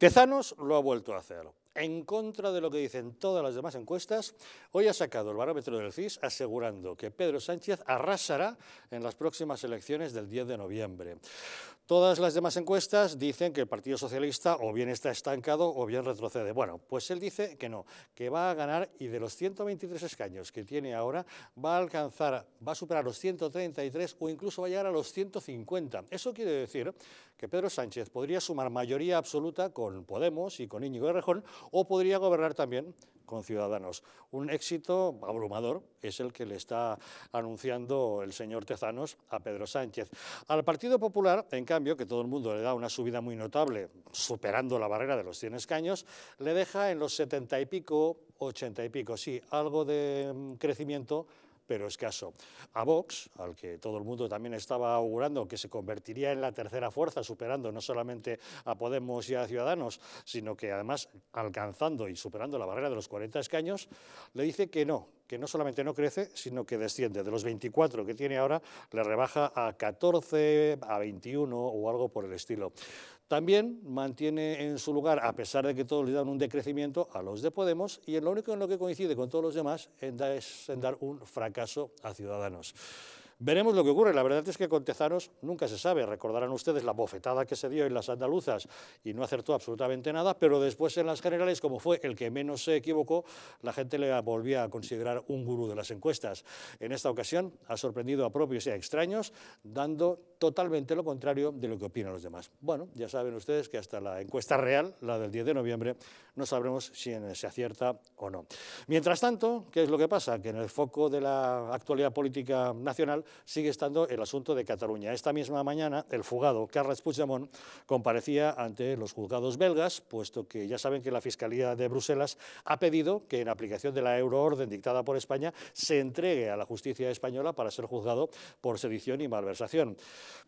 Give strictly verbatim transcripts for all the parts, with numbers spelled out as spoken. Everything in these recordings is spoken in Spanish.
Tezanos lo ha vuelto a hacer. En contra de lo que dicen todas las demás encuestas, hoy ha sacado el barómetro del C I S asegurando que Pedro Sánchez arrasará en las próximas elecciones del diez de noviembre. Todas las demás encuestas dicen que el Partido Socialista o bien está estancado o bien retrocede. Bueno, pues él dice que no, que va a ganar y de los ciento veintitrés escaños que tiene ahora va a alcanzar, va a superar los ciento treinta y tres o incluso va a llegar a los ciento cincuenta. Eso quiere decir que Pedro Sánchez podría sumar mayoría absoluta con Podemos y con Íñigo de Rejón, o podría gobernar también con Ciudadanos. Un éxito abrumador es el que le está anunciando el señor Tezanos a Pedro Sánchez. Al Partido Popular, en cambio, que todo el mundo le da una subida muy notable, superando la barrera de los cien escaños, le deja en los setenta y pico, ochenta y pico, sí, algo de crecimiento, pero escaso. A Vox, al que todo el mundo también estaba augurando que se convertiría en la tercera fuerza, superando no solamente a Podemos y a Ciudadanos, sino que además alcanzando y superando la barrera de los cuarenta escaños, le dice que no, que no solamente no crece, sino que desciende. De los veinticuatro que tiene ahora, le rebaja a catorce, a veintiuno o algo por el estilo. También mantiene en su lugar, a pesar de que todos le dan un decrecimiento, a los de Podemos, y en lo único en lo que coincide con todos los demás es en dar un fracaso a Ciudadanos. Veremos lo que ocurre. La verdad es que con Tezanos nunca se sabe. Recordarán ustedes la bofetada que se dio en las andaluzas y no acertó absolutamente nada, pero después en las generales, como fue el que menos se equivocó, la gente le volvía a considerar un gurú de las encuestas. En esta ocasión ha sorprendido a propios y a extraños, dando totalmente lo contrario de lo que opinan los demás. Bueno, ya saben ustedes que hasta la encuesta real, la del diez de noviembre, no sabremos si se acierta o no. Mientras tanto, ¿qué es lo que pasa? Que en el foco de la actualidad política nacional sigue estando el asunto de Cataluña. Esta misma mañana, el fugado Carles Puigdemont comparecía ante los juzgados belgas, puesto que ya saben que la Fiscalía de Bruselas ha pedido que, en aplicación de la euroorden dictada por España, se entregue a la justicia española para ser juzgado por sedición y malversación.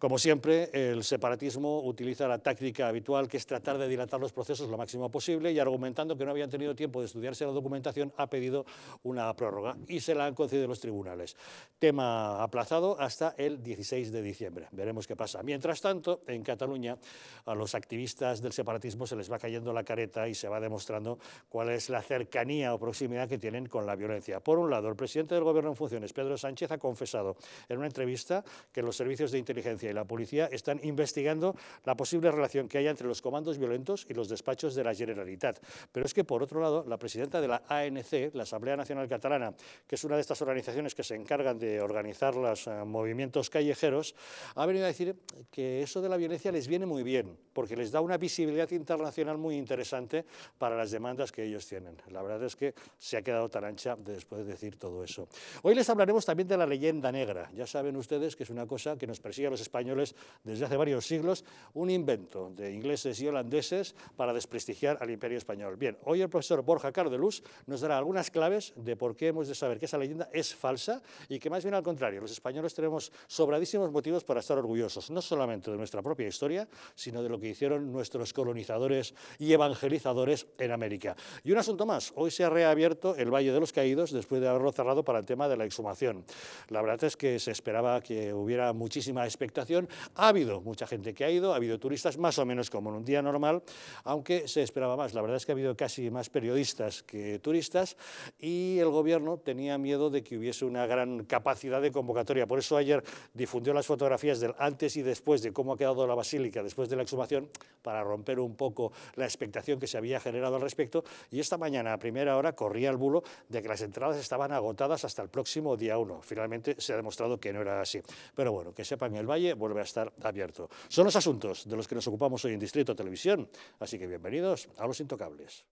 Como siempre, el separatismo utiliza la táctica habitual, que es tratar de dilatar los procesos lo máximo posible, y argumentando que no habían tenido tiempo de estudiarse la documentación, ha pedido una prórroga y se la han concedido los tribunales. Tema aplazado hasta el dieciséis de diciembre. Veremos qué pasa. Mientras tanto, en Cataluña, a los activistas del separatismo se les va cayendo la careta y se va demostrando cuál es la cercanía o proximidad que tienen con la violencia. Por un lado, el presidente del Gobierno en funciones, Pedro Sánchez, ha confesado en una entrevista que los servicios de inteligencia y la policía están investigando la posible relación que haya entre los comandos violentos y los despachos de la Generalitat. Pero es que, por otro lado, la presidenta de la A N C, la Asamblea Nacional Catalana, que es una de estas organizaciones que se encargan de organizar las movimientos callejeros, ha venido a decir que eso de la violencia les viene muy bien, porque les da una visibilidad internacional muy interesante para las demandas que ellos tienen. La verdad es que se ha quedado tan ancha después de decir todo eso. Hoy les hablaremos también de la leyenda negra. Ya saben ustedes que es una cosa que nos persigue a los españoles desde hace varios siglos, un invento de ingleses y holandeses para desprestigiar al Imperio Español. Bien, hoy el profesor Borja Cardelús nos dará algunas claves de por qué hemos de saber que esa leyenda es falsa y que, más bien al contrario, los españoles españoles tenemos sobradísimos motivos para estar orgullosos, no solamente de nuestra propia historia, sino de lo que hicieron nuestros colonizadores y evangelizadores en América. Y un asunto más, hoy se ha reabierto el Valle de los Caídos después de haberlo cerrado para el tema de la exhumación. La verdad es que se esperaba que hubiera muchísima expectación, ha habido mucha gente que ha ido, ha habido turistas más o menos como en un día normal, aunque se esperaba más. La verdad es que ha habido casi más periodistas que turistas y el gobierno tenía miedo de que hubiese una gran capacidad de convocatoria. Por eso ayer difundió las fotografías del antes y después de cómo ha quedado la basílica después de la exhumación, para romper un poco la expectación que se había generado al respecto, y esta mañana a primera hora corría el bulo de que las entradas estaban agotadas hasta el próximo día uno. Finalmente se ha demostrado que no era así. Pero bueno, que sepan, el valle vuelve a estar abierto. Son los asuntos de los que nos ocupamos hoy en Distrito Televisión, así que bienvenidos a Los Intocables.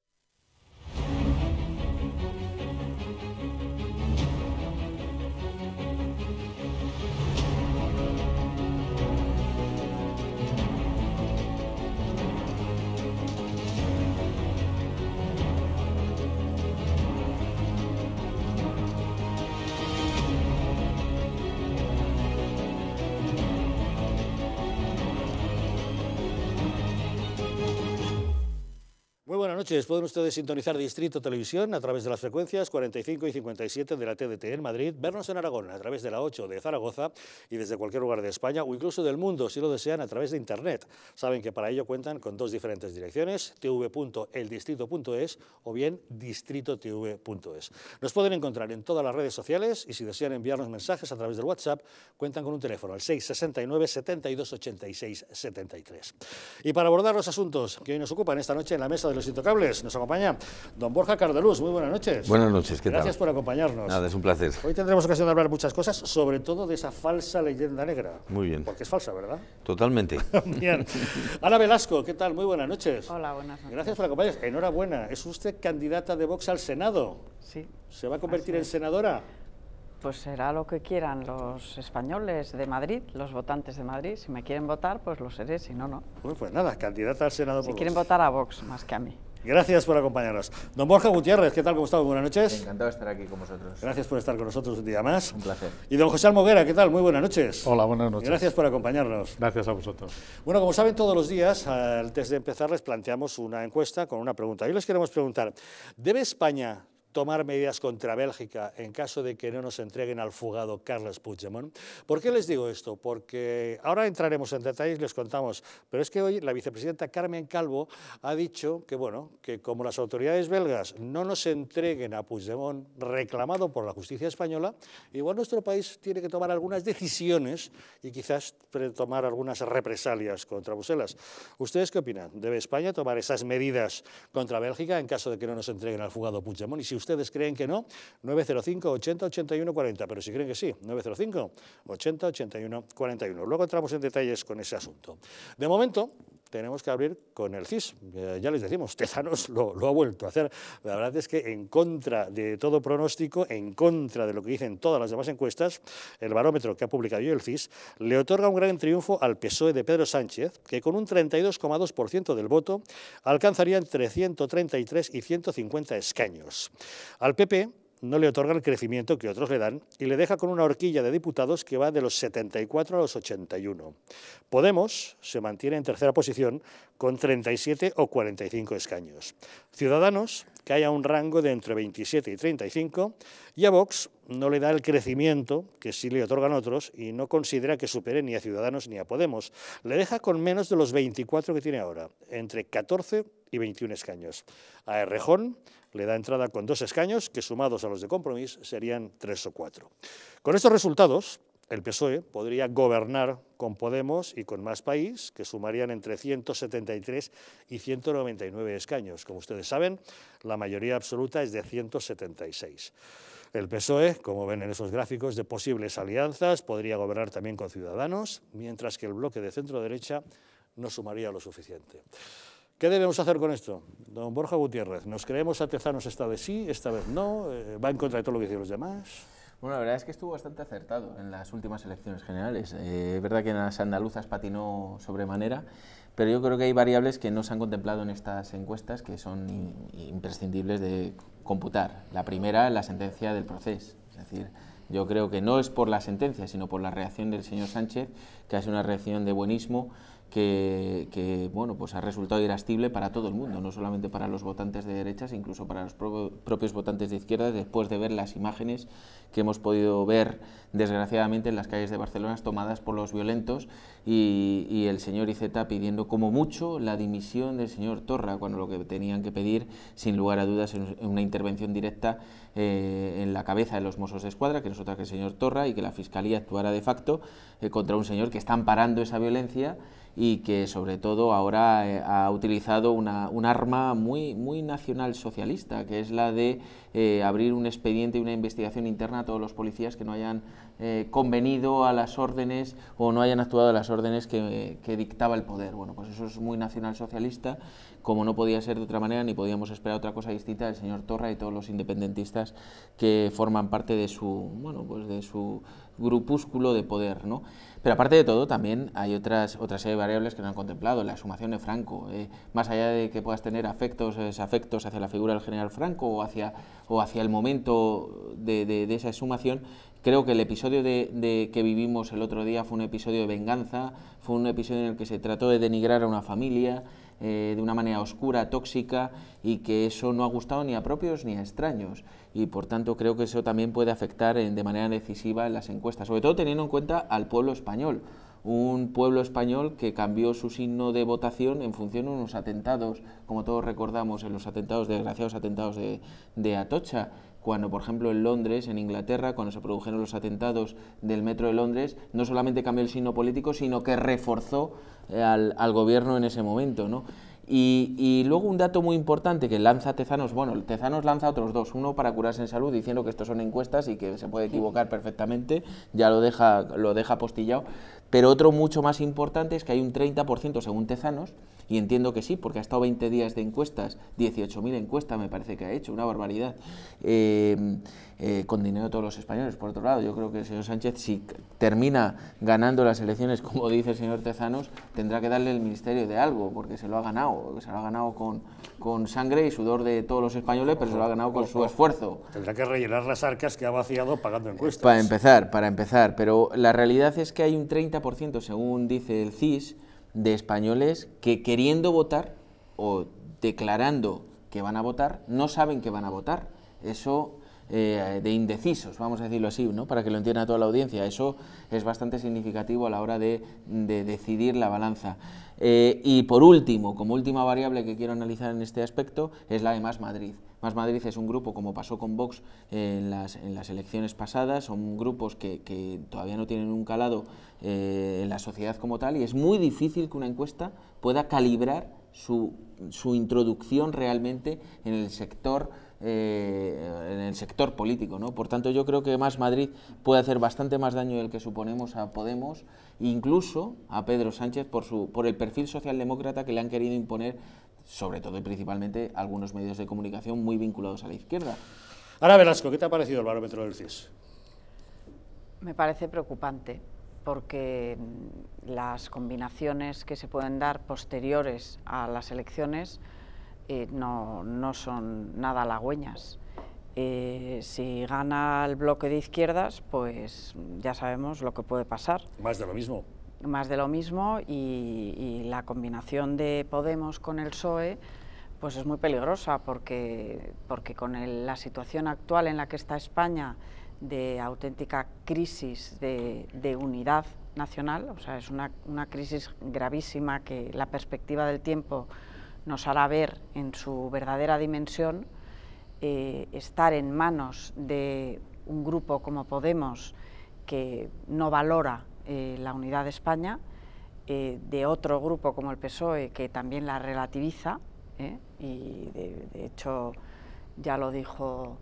Muy buenas noches. Pueden ustedes sintonizar Distrito Televisión a través de las frecuencias cuarenta y cinco y cincuenta y siete de la T D T en Madrid, vernos en Aragón a través de la ocho de Zaragoza y desde cualquier lugar de España o incluso del mundo, si lo desean, a través de Internet. Saben que para ello cuentan con dos diferentes direcciones, tv punto el distrito punto es o bien distrito tv punto es. Nos pueden encontrar en todas las redes sociales y si desean enviarnos mensajes a través del WhatsApp, cuentan con un teléfono al seis sesenta y nueve, setenta y dos, ochenta y seis, setenta y tres. Y para abordar los asuntos que hoy nos ocupan esta noche en la mesa de Los Intocables, nos acompaña don Borja Cardelús. Muy buenas noches. Buenas noches, ¿qué tal? Gracias por acompañarnos. Nada, es un placer. Hoy tendremos ocasión de hablar muchas cosas, sobre todo de esa falsa leyenda negra. Muy bien. Porque es falsa, ¿verdad? Totalmente. Bien. Ana Velasco, ¿qué tal? Muy buenas noches. Hola, buenas noches. Gracias por acompañarnos. Enhorabuena, es usted candidata de Vox al Senado. Sí. ¿Se va a convertir en senadora? Pues será lo que quieran los españoles de Madrid, los votantes de Madrid. Si me quieren votar, pues lo seré, si no, no. Pues, pues nada, candidata al Senado. Si por quieren Vox. Votar a Vox más que a mí. Gracias por acompañarnos. Don Borja Gutiérrez, ¿qué tal? ¿Cómo estás? Buenas noches. Encantado de estar aquí con vosotros. Gracias por estar con nosotros un día más. Un placer. Y don José Almoguera, ¿qué tal? Muy buenas noches. Hola, buenas noches. Gracias por acompañarnos. Gracias a vosotros. Bueno, como saben, todos los días, antes de empezar, les planteamos una encuesta con una pregunta. Y les queremos preguntar, ¿debe España tomar medidas contra Bélgica en caso de que no nos entreguen al fugado Carles Puigdemont? ¿Por qué les digo esto? Porque ahora entraremos en detalles, les contamos, pero es que hoy la vicepresidenta Carmen Calvo ha dicho que, bueno, que como las autoridades belgas no nos entreguen a Puigdemont, reclamado por la justicia española, igual nuestro país tiene que tomar algunas decisiones y quizás tomar algunas represalias contra Bruselas. ¿Ustedes qué opinan? ¿Debe España tomar esas medidas contra Bélgica en caso de que no nos entreguen al fugado Puigdemont? Y si ustedes creen que no, nueve cero cinco, ochenta, ochenta y uno, cuarenta, pero si creen que sí, nueve cero cinco, ochenta, ochenta y uno, cuarenta y uno. Luego entramos en detalles con ese asunto. De momento, tenemos que abrir con el C I S. Eh, ya les decimos, Tezanos lo, lo ha vuelto a hacer. La verdad es que en contra de todo pronóstico, en contra de lo que dicen todas las demás encuestas, el barómetro que ha publicado hoy el C I S le otorga un gran triunfo al P S O E de Pedro Sánchez, que con un treinta y dos coma dos por ciento del voto alcanzaría entre ciento treinta y tres y ciento cincuenta escaños. Al P P no le otorga el crecimiento que otros le dan y le deja con una horquilla de diputados que va de los setenta y cuatro a los ochenta y uno. Podemos se mantiene en tercera posición con treinta y siete o cuarenta y cinco escaños. Ciudadanos cae a un rango de entre veintisiete y treinta y cinco y a Vox no le da el crecimiento que sí le otorgan otros y no considera que supere ni a Ciudadanos ni a Podemos. Le deja con menos de los veinticuatro que tiene ahora, entre catorce y veintiuno escaños. A Errejón le da entrada con dos escaños, que sumados a los de Compromís serían tres o cuatro. Con estos resultados, el P S O E podría gobernar con Podemos y con Más País, que sumarían entre ciento setenta y tres y ciento noventa y nueve escaños. Como ustedes saben, la mayoría absoluta es de ciento setenta y seis. El P S O E, como ven en esos gráficos de posibles alianzas, podría gobernar también con Ciudadanos, mientras que el bloque de centro-derecha no sumaría lo suficiente. ¿Qué debemos hacer con esto? Don Borja Gutiérrez, ¿nos creemos a Tezanos esta vez sí, esta vez no? ¿Va en contra de todo lo que dicen los demás? Bueno, la verdad es que estuvo bastante acertado en las últimas elecciones generales. Eh, es verdad que en las andaluzas patinó sobremanera, pero yo creo que hay variables que no se han contemplado en estas encuestas que son in, imprescindibles de computar. La primera, la sentencia del proceso. Es decir, yo creo que no es por la sentencia, sino por la reacción del señor Sánchez, que hace una reacción de buenismo que, que bueno, pues ha resultado irascible para todo el mundo, no solamente para los votantes de derechas, incluso para los pro propios votantes de izquierdas, después de ver las imágenes que hemos podido ver, desgraciadamente, en las calles de Barcelona, tomadas por los violentos, y, y el señor Iceta pidiendo, como mucho, la dimisión del señor Torra, cuando lo que tenían que pedir, sin lugar a dudas, es una intervención directa eh, en la cabeza de los Mossos d'Esquadra, que no es otra que el señor Torra, y que la Fiscalía actuara de facto eh, contra un señor que está amparando esa violencia y que sobre todo ahora eh, ha utilizado una, un arma muy, muy nacionalsocialista, que es la de eh, abrir un expediente y una investigación interna a todos los policías que no hayan eh, convenido a las órdenes o no hayan actuado a las órdenes que, que dictaba el poder. Bueno, pues eso es muy nacionalsocialista, como no podía ser de otra manera, ni podíamos esperar otra cosa distinta del señor Torra y todos los independentistas que forman parte de su, bueno, pues de su grupúsculo de poder, ¿no? Pero aparte de todo, también hay otras, otra serie de variables que no han contemplado, la sumación de Franco. Eh, más allá de que puedas tener afectos o desafectos hacia la figura del general Franco o hacia, o hacia el momento de, de, de esa sumación, creo que el episodio de, de que vivimos el otro día fue un episodio de venganza, fue un episodio en el que se trató de denigrar a una familia, eh, de una manera oscura, tóxica, y que eso no ha gustado ni a propios ni a extraños. Y por tanto creo que eso también puede afectar en, de manera decisiva en las encuestas, sobre todo teniendo en cuenta al pueblo español. Un pueblo español que cambió su signo de votación en función de unos atentados, como todos recordamos, en los atentados, desgraciados atentados de, de Atocha, cuando por ejemplo en Londres, en Inglaterra, cuando se produjeron los atentados del metro de Londres, no solamente cambió el signo político, sino que reforzó al, al gobierno en ese momento, ¿no? Y, y luego un dato muy importante que lanza Tezanos, bueno, Tezanos lanza otros dos, uno para curarse en salud, diciendo que estos son encuestas y que se puede equivocar perfectamente, ya lo deja, lo deja postillado, pero otro mucho más importante es que hay un treinta por ciento según Tezanos, y entiendo que sí, porque ha estado veinte días de encuestas, dieciocho mil encuestas me parece que ha hecho, una barbaridad, eh, eh, con dinero de todos los españoles. Por otro lado, yo creo que el señor Sánchez, si termina ganando las elecciones, como dice el señor Tezanos, tendrá que darle el ministerio de algo, porque se lo ha ganado. Se lo ha ganado con, con sangre y sudor de todos los españoles, pero se lo ha ganado con su esfuerzo. Tendrá que rellenar las arcas que ha vaciado pagando encuestas. Para empezar, para empezar. Pero la realidad es que hay un treinta por ciento, según dice el C I S, de españoles que queriendo votar o declarando que van a votar, no saben que van a votar. Eso... Eh, de indecisos, vamos a decirlo así, ¿no?, para que lo entienda toda la audiencia. Eso es bastante significativo a la hora de, de decidir la balanza. Eh, y por último, como última variable que quiero analizar en este aspecto, es la de Más Madrid. Más Madrid es un grupo, como pasó con Vox eh, en, las, en las elecciones pasadas, son grupos que, que todavía no tienen un calado eh, en la sociedad como tal, y es muy difícil que una encuesta pueda calibrar su, su introducción realmente en el sector Eh, en el sector político, ¿no? Por tanto, yo creo que Más Madrid puede hacer bastante más daño del que suponemos a Podemos, incluso a Pedro Sánchez, por, su, por el perfil socialdemócrata que le han querido imponer, sobre todo y principalmente, algunos medios de comunicación muy vinculados a la izquierda. Ana Velasco, ¿qué te ha parecido el barómetro del C I S? Me parece preocupante, porque las combinaciones que se pueden dar posteriores a las elecciones Eh, no, no son nada halagüeñas. Eh, si gana el bloque de izquierdas, pues ya sabemos lo que puede pasar. Más de lo mismo. Más de lo mismo y, y la combinación de Podemos con el P S O E pues es muy peligrosa, porque, porque con el, la situación actual en la que está España, de auténtica crisis de, de unidad nacional, o sea, es una, una crisis gravísima que la perspectiva del tiempo nos hará ver en su verdadera dimensión. Eh, estar en manos de un grupo como Podemos, que no valora eh, la unidad de España, eh, de otro grupo como el P S O E, que también la relativiza, ¿eh? y de, de hecho ya lo dijo,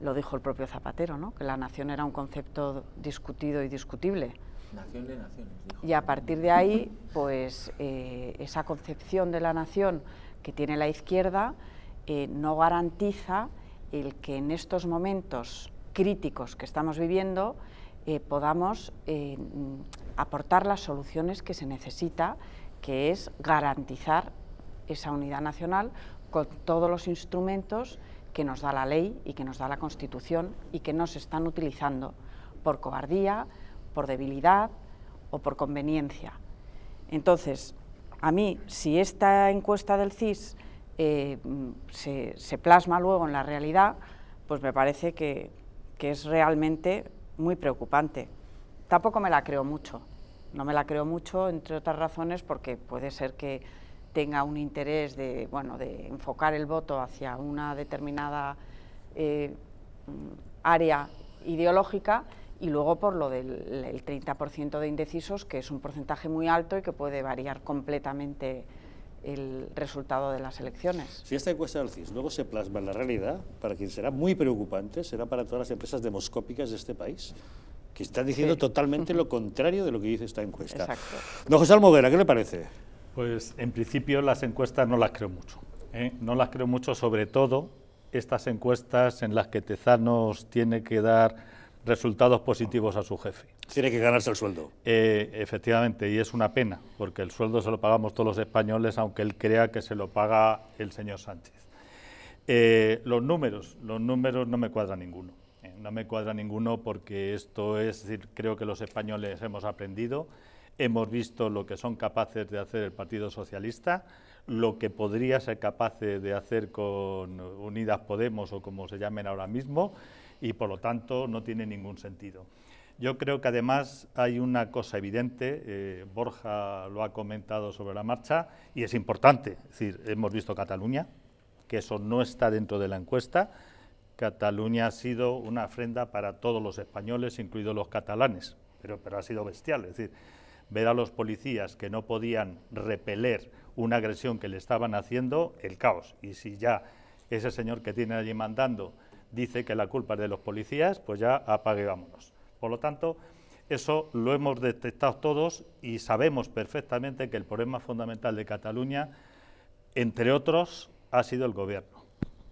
lo dijo el propio Zapatero, ¿no?, que la nación era un concepto discutido y discutible. Nación de naciones, dijo. Y a partir de ahí, pues eh, esa concepción de la nación que tiene la izquierda eh, no garantiza el que en estos momentos críticos que estamos viviendo eh, podamos eh, aportar las soluciones que se necesita, que es garantizar esa unidad nacional con todos los instrumentos que nos da la ley y que nos da la Constitución y que no se están utilizando por cobardía, por debilidad o por conveniencia. Entonces, a mí, si esta encuesta del C I S eh, se, se plasma luego en la realidad, pues me parece que, que es realmente muy preocupante. Tampoco me la creo mucho, no me la creo mucho, entre otras razones, porque puede ser que tenga un interés de, bueno, de enfocar el voto hacia una determinada eh, área ideológica, y luego por lo del el treinta por ciento de indecisos, que es un porcentaje muy alto y que puede variar completamente el resultado de las elecciones. Si esta encuesta del C I S luego se plasma en la realidad, para quien será muy preocupante, será para todas las empresas demoscópicas de este país, que están diciendo sí, totalmente lo contrario de lo que dice esta encuesta. Exacto. Don José Almoguera, ¿qué le parece? Pues en principio las encuestas no las creo mucho, ¿eh? No las creo mucho, sobre todo estas encuestas en las que Tezanos tiene que dar resultados positivos a su jefe. Tiene que ganarse el sueldo. Eh, efectivamente, y es una pena, porque el sueldo se lo pagamos todos los españoles, aunque él crea que se lo paga el señor Sánchez. Eh, los números, los números no me cuadra ninguno. Eh, no me cuadra ninguno porque esto es, es decir, creo que los españoles hemos aprendido. Hemos visto lo que son capaces de hacer el Partido Socialista, lo que podría ser capaz de hacer con Unidas Podemos o como se llamen ahora mismo, y por lo tanto no tiene ningún sentido. Yo creo que además hay una cosa evidente, eh, Borja lo ha comentado sobre la marcha, y es importante, es decir, hemos visto Cataluña, que eso no está dentro de la encuesta. Cataluña ha sido una afrenta para todos los españoles, incluidos los catalanes, pero, pero ha sido bestial, es decir, ver a los policías que no podían repeler una agresión que le estaban haciendo, el caos. Y si ya ese señor que tiene allí mandando dice que la culpa es de los policías, pues ya apague y vámonos. Por lo tanto, eso lo hemos detectado todos y sabemos perfectamente que el problema fundamental de Cataluña, entre otros, ha sido el gobierno,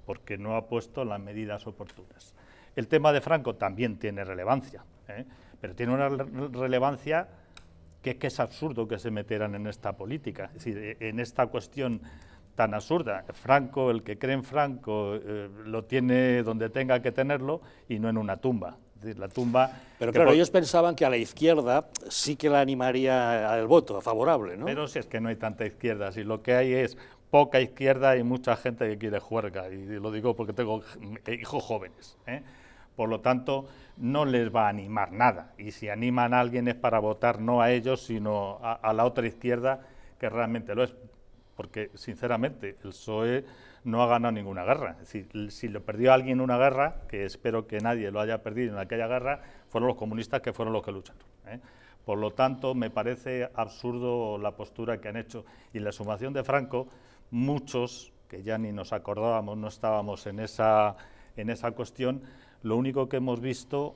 porque no ha puesto las medidas oportunas. El tema de Franco también tiene relevancia, ¿eh? pero tiene una relevancia que es que es absurdo que se metieran en esta política, es decir, en esta cuestión tan absurda. Franco, el que cree en Franco, eh, lo tiene donde tenga que tenerlo y no en una tumba. La tumba... Pero claro, por... ellos pensaban que a la izquierda sí que la animaría al voto favorable, ¿no? Pero si es que no hay tanta izquierda, si lo que hay es poca izquierda y mucha gente que quiere juerga, y lo digo porque tengo hijos jóvenes, ¿eh? Por lo tanto, no les va a animar nada, y si animan a alguien es para votar no a ellos, sino a, a la otra izquierda, que realmente lo es, porque sinceramente el P S O E... no ha ganado ninguna guerra. Es decir, si lo perdió alguien en una guerra, que espero que nadie lo haya perdido en aquella guerra, fueron los comunistas que fueron los que lucharon, ¿eh? Por lo tanto, me parece absurdo la postura que han hecho. Y la sumación de Franco, muchos, que ya ni nos acordábamos, no estábamos en esa, en esa cuestión, lo único que hemos visto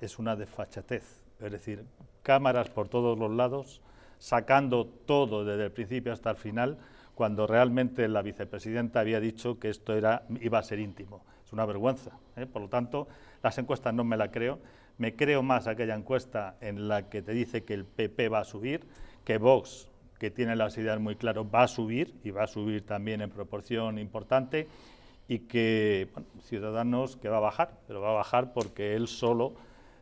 es una desfachatez. Es decir, cámaras por todos los lados, sacando todo desde el principio hasta el final, cuando realmente la vicepresidenta había dicho que esto era, iba a ser íntimo. Es una vergüenza, ¿eh? Por lo tanto, las encuestas no me las creo. Me creo más aquella encuesta en la que te dice que el P P va a subir, que Vox, que tiene las ideas muy claras, va a subir, y va a subir también en proporción importante, y que bueno, Ciudadanos, que va a bajar, pero va a bajar porque él solo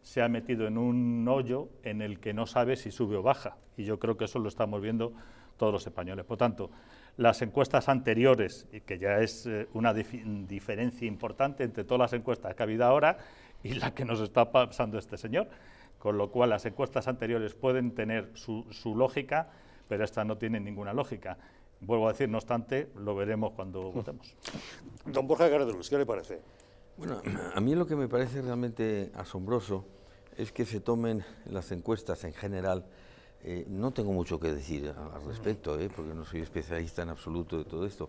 se ha metido en un hoyo en el que no sabe si sube o baja. Y yo creo que eso lo estamos viendo todos los españoles. Por tanto, las encuestas anteriores, que ya es eh, una dif diferencia importante entre todas las encuestas que ha habido ahora y la que nos está pasando este señor, con lo cual las encuestas anteriores pueden tener su, su lógica, pero estas no tienen ninguna lógica. Vuelvo a decir, no obstante, lo veremos cuando votemos. Don Borja Cardelús, ¿qué le parece? Bueno, a mí lo que me parece realmente asombroso es que se tomen las encuestas en general. Eh, no tengo mucho que decir al respecto, eh, porque no soy especialista en absoluto de todo esto,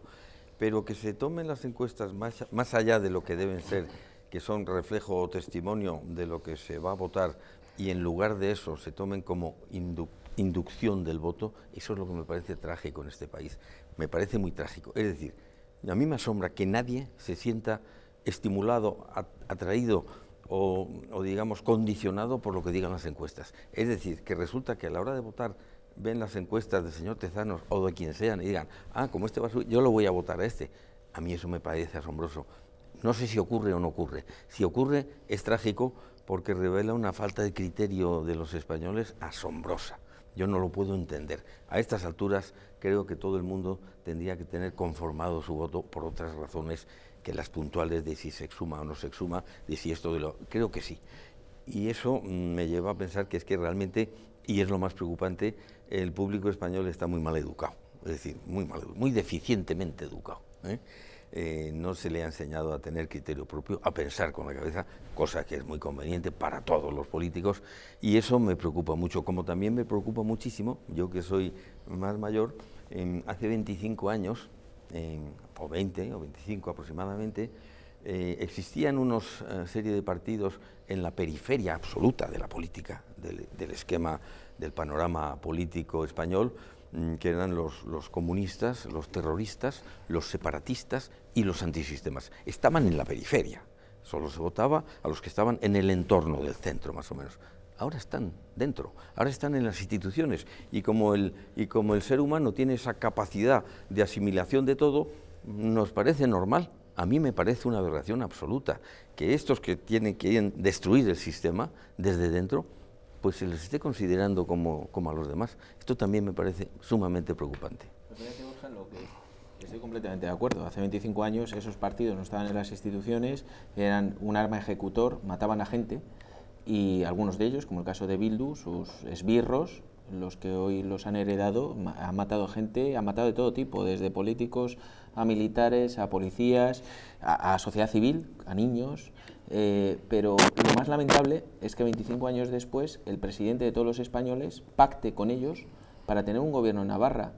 pero que se tomen las encuestas más, más allá de lo que deben ser, que son reflejo o testimonio de lo que se va a votar, y en lugar de eso se tomen como indu inducción del voto, eso es lo que me parece trágico en este país, me parece muy trágico. Es decir, a mí me asombra que nadie se sienta estimulado, atraído, O, o digamos condicionado por lo que digan las encuestas. Es decir, que resulta que a la hora de votar ven las encuestas del señor Tezanos o de quien sean y digan, ah, como este va a subir, yo lo voy a votar a este. A mí eso me parece asombroso. No sé si ocurre o no ocurre. Si ocurre, es trágico porque revela una falta de criterio de los españoles asombrosa. Yo no lo puedo entender. A estas alturas creo que todo el mundo tendría que tener conformado su voto por otras razones que las puntuales de si se exhuma o no se exhuma, de si esto de lo... Creo que sí. Y eso me lleva a pensar que es que realmente, y es lo más preocupante, el público español está muy mal educado, es decir, muy mal, muy deficientemente educado, ¿eh? Eh, no se le ha enseñado a tener criterio propio, a pensar con la cabeza, cosa que es muy conveniente para todos los políticos, y eso me preocupa mucho, como también me preocupa muchísimo, yo que soy más mayor, eh, hace veinticinco años... Eh, o veinte o veinticinco aproximadamente, eh, existían una eh, serie de partidos en la periferia absoluta de la política, del, del esquema, del panorama político español, mmm, que eran los, los comunistas, los terroristas, los separatistas y los antisistemas. Estaban en la periferia, solo se votaba a los que estaban en el entorno del centro, más o menos. Ahora están dentro, ahora están en las instituciones, y como el, y como el ser humano tiene esa capacidad de asimilación de todo, nos parece normal. A mí me parece una aberración absoluta que estos que tienen que destruir el sistema desde dentro pues se les esté considerando como, como a los demás. Esto también me parece sumamente preocupante. Estoy completamente de acuerdo. Hace veinticinco años esos partidos no estaban en las instituciones, eran un arma ejecutor, mataban a gente, y algunos de ellos, como el caso de Bildu, sus esbirros, los que hoy los han heredado, han matado gente, han matado de todo tipo, desde políticos a militares, a policías, a, a sociedad civil, a niños. Eh, pero lo más lamentable es que veinticinco años después el presidente de todos los españoles pacte con ellos para tener un gobierno en Navarra.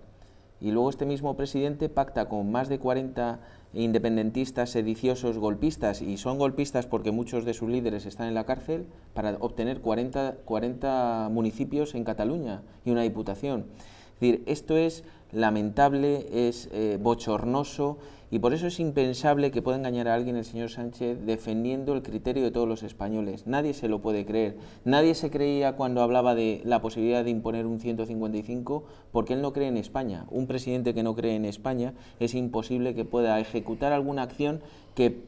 Y luego este mismo presidente pacta con más de cuarenta independentistas, sediciosos, golpistas, y son golpistas porque muchos de sus líderes están en la cárcel, para obtener cuarenta, cuarenta municipios en Cataluña y una diputación. Es decir, esto es lamentable, es eh, bochornoso, y por eso es impensable que pueda engañar a alguien el señor Sánchez defendiendo el criterio de todos los españoles. Nadie se lo puede creer. Nadie se creía cuando hablaba de la posibilidad de imponer un ciento cincuenta y cinco, porque él no cree en España. Un presidente que no cree en España, es imposible que pueda ejecutar alguna acción que,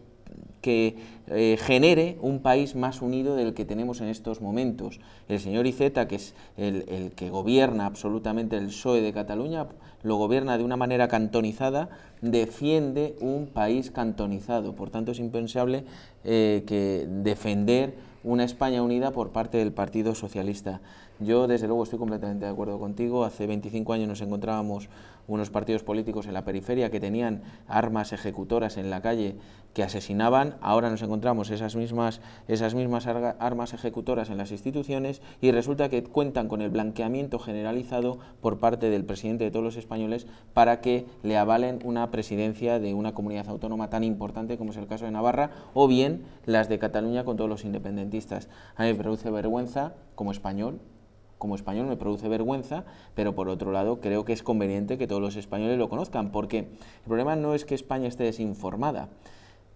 que eh, genere un país más unido del que tenemos en estos momentos. El señor Iceta, que es el, el que gobierna absolutamente el P S O E de Cataluña, lo gobierna de una manera cantonizada, defiende un país cantonizado. Por tanto, es impensable eh, que defender una España unida por parte del Partido Socialista. Yo, desde luego, estoy completamente de acuerdo contigo. Hace veinticinco años nos encontrábamos unos partidos políticos en la periferia que tenían armas ejecutoras en la calle que asesinaban. Ahora nos encontramos esas mismas, esas mismas armas ejecutoras en las instituciones, y resulta que cuentan con el blanqueamiento generalizado por parte del presidente de todos los españoles para que le avalen una presidencia de una comunidad autónoma tan importante como es el caso de Navarra, o bien las de Cataluña con todos los independientes. A mí me produce vergüenza como español, como español me produce vergüenza, pero por otro lado creo que es conveniente que todos los españoles lo conozcan, porque el problema no es que España esté desinformada,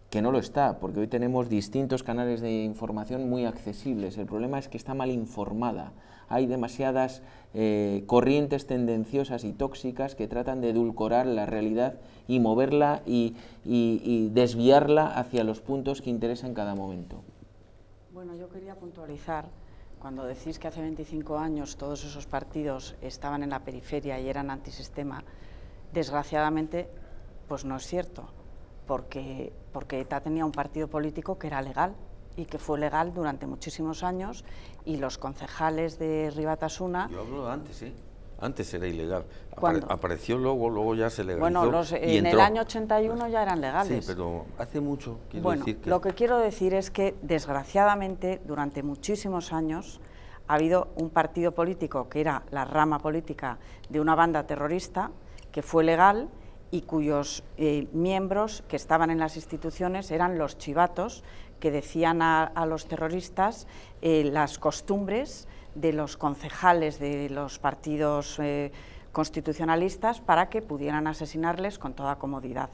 que no lo está, porque hoy tenemos distintos canales de información muy accesibles. El problema es que está mal informada. Hay demasiadas eh, corrientes tendenciosas y tóxicas que tratan de edulcorar la realidad y moverla y, y, y desviarla hacia los puntos que interesa en cada momento. Bueno, yo quería puntualizar, cuando decís que hace veinticinco años todos esos partidos estaban en la periferia y eran antisistema, desgraciadamente, pues no es cierto, porque, porque ETA tenía un partido político que era legal y que fue legal durante muchísimos años, y los concejales de Ribatasuna... Yo hablo de antes, ¿eh? Antes era ilegal. Apare ¿Cuándo? Apareció luego, luego ya se legalizó. Bueno, los, y en entró. El año ochenta y uno ya eran legales. Sí, pero hace mucho, quiero bueno, decir que... Lo que quiero decir es que, desgraciadamente, durante muchísimos años ha habido un partido político que era la rama política de una banda terrorista, que fue legal y cuyos eh, miembros que estaban en las instituciones eran los chivatos, que decían a, a los terroristas eh, las costumbres de los concejales de los partidos eh, constitucionalistas para que pudieran asesinarles con toda comodidad.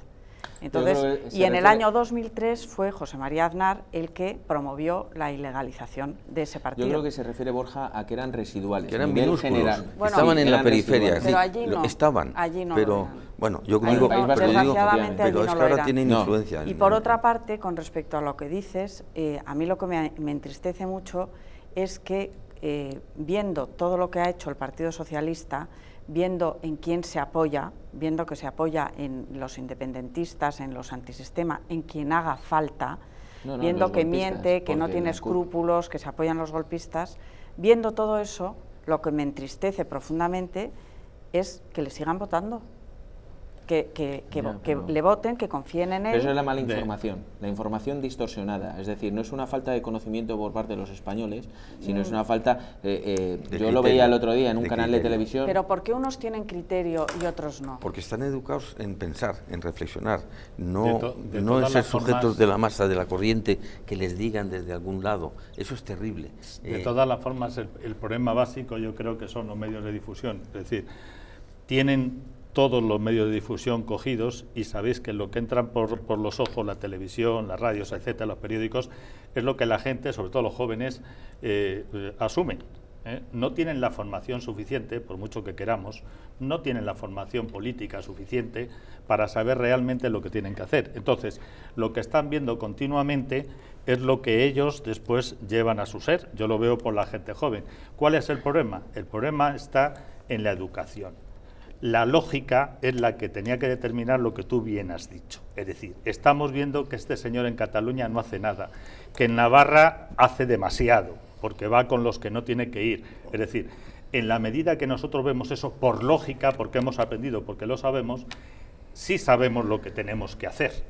Entonces, y en el año dos mil tres fue José María Aznar el que promovió la ilegalización de ese partido. Yo creo que se refiere, Borja, a que eran residuales, que eran minúsculos, bueno, estaban en la periferia, sí, pero allí no, estaban, allí no pero bueno, yo digo, no, pero, digo, pero es que ahora tienen no. influencia. Y por otra parte, con respecto a lo que dices, eh, a mí lo que me, me entristece mucho es que Eh, viendo todo lo que ha hecho el Partido Socialista, viendo en quién se apoya, viendo que se apoya en los independentistas, en los antisistema, en quien haga falta, no, no, viendo que miente, que no tiene escrúpulos, que se apoyan los golpistas, viendo todo eso, lo que me entristece profundamente es que le sigan votando. Que, que, que, ya, que le voten, que confíen en él. Pero eso es la mala información, la información distorsionada. Es decir, no es una falta de conocimiento por parte de los españoles, sino mm. es una falta... Eh, eh, yo criterio, lo veía el otro día en un de canal criterio. de televisión... Pero ¿por qué unos tienen criterio y otros no? Porque están educados en pensar, en reflexionar, no, de to, de no en ser sujetos formas, de la masa, de la corriente, que les digan desde algún lado. Eso es terrible. De eh, todas las formas, el, el problema básico yo creo que son los medios de difusión. Es decir, tienen... todos los medios de difusión cogidos, y sabéis que lo que entran por, por los ojos, la televisión, las radios, etcétera, los periódicos, es lo que la gente, sobre todo los jóvenes, eh, asumen. ¿eh? No tienen la formación suficiente, por mucho que queramos, no tienen la formación política suficiente para saber realmente lo que tienen que hacer. Entonces, lo que están viendo continuamente es lo que ellos después llevan a su ser. Yo lo veo por la gente joven. ¿Cuál es el problema? El problema está en la educación. La lógica es la que tenía que determinar lo que tú bien has dicho. Es decir, estamos viendo que este señor en Cataluña no hace nada, que en Navarra hace demasiado, porque va con los que no tiene que ir. Es decir, en la medida que nosotros vemos eso por lógica, porque hemos aprendido, porque lo sabemos, sí sabemos lo que tenemos que hacer,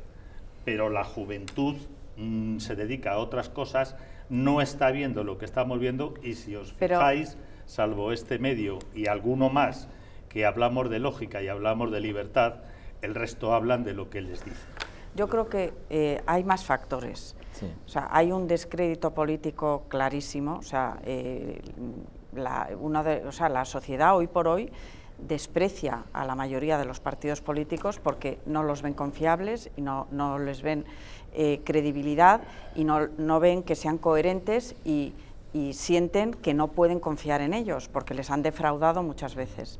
pero la juventud mmm, se dedica a otras cosas, no está viendo lo que estamos viendo, y si os fijáis, pero... salvo este medio y alguno más, que hablamos de lógica y hablamos de libertad, el resto hablan de lo que les dice. Yo creo que eh, hay más factores. Sí. O sea, hay un descrédito político clarísimo. O sea, eh, la, una de, o sea, la sociedad hoy por hoy desprecia a la mayoría de los partidos políticos porque no los ven confiables y no, no les ven eh, credibilidad y no, no ven que sean coherentes y, y sienten que no pueden confiar en ellos porque les han defraudado muchas veces.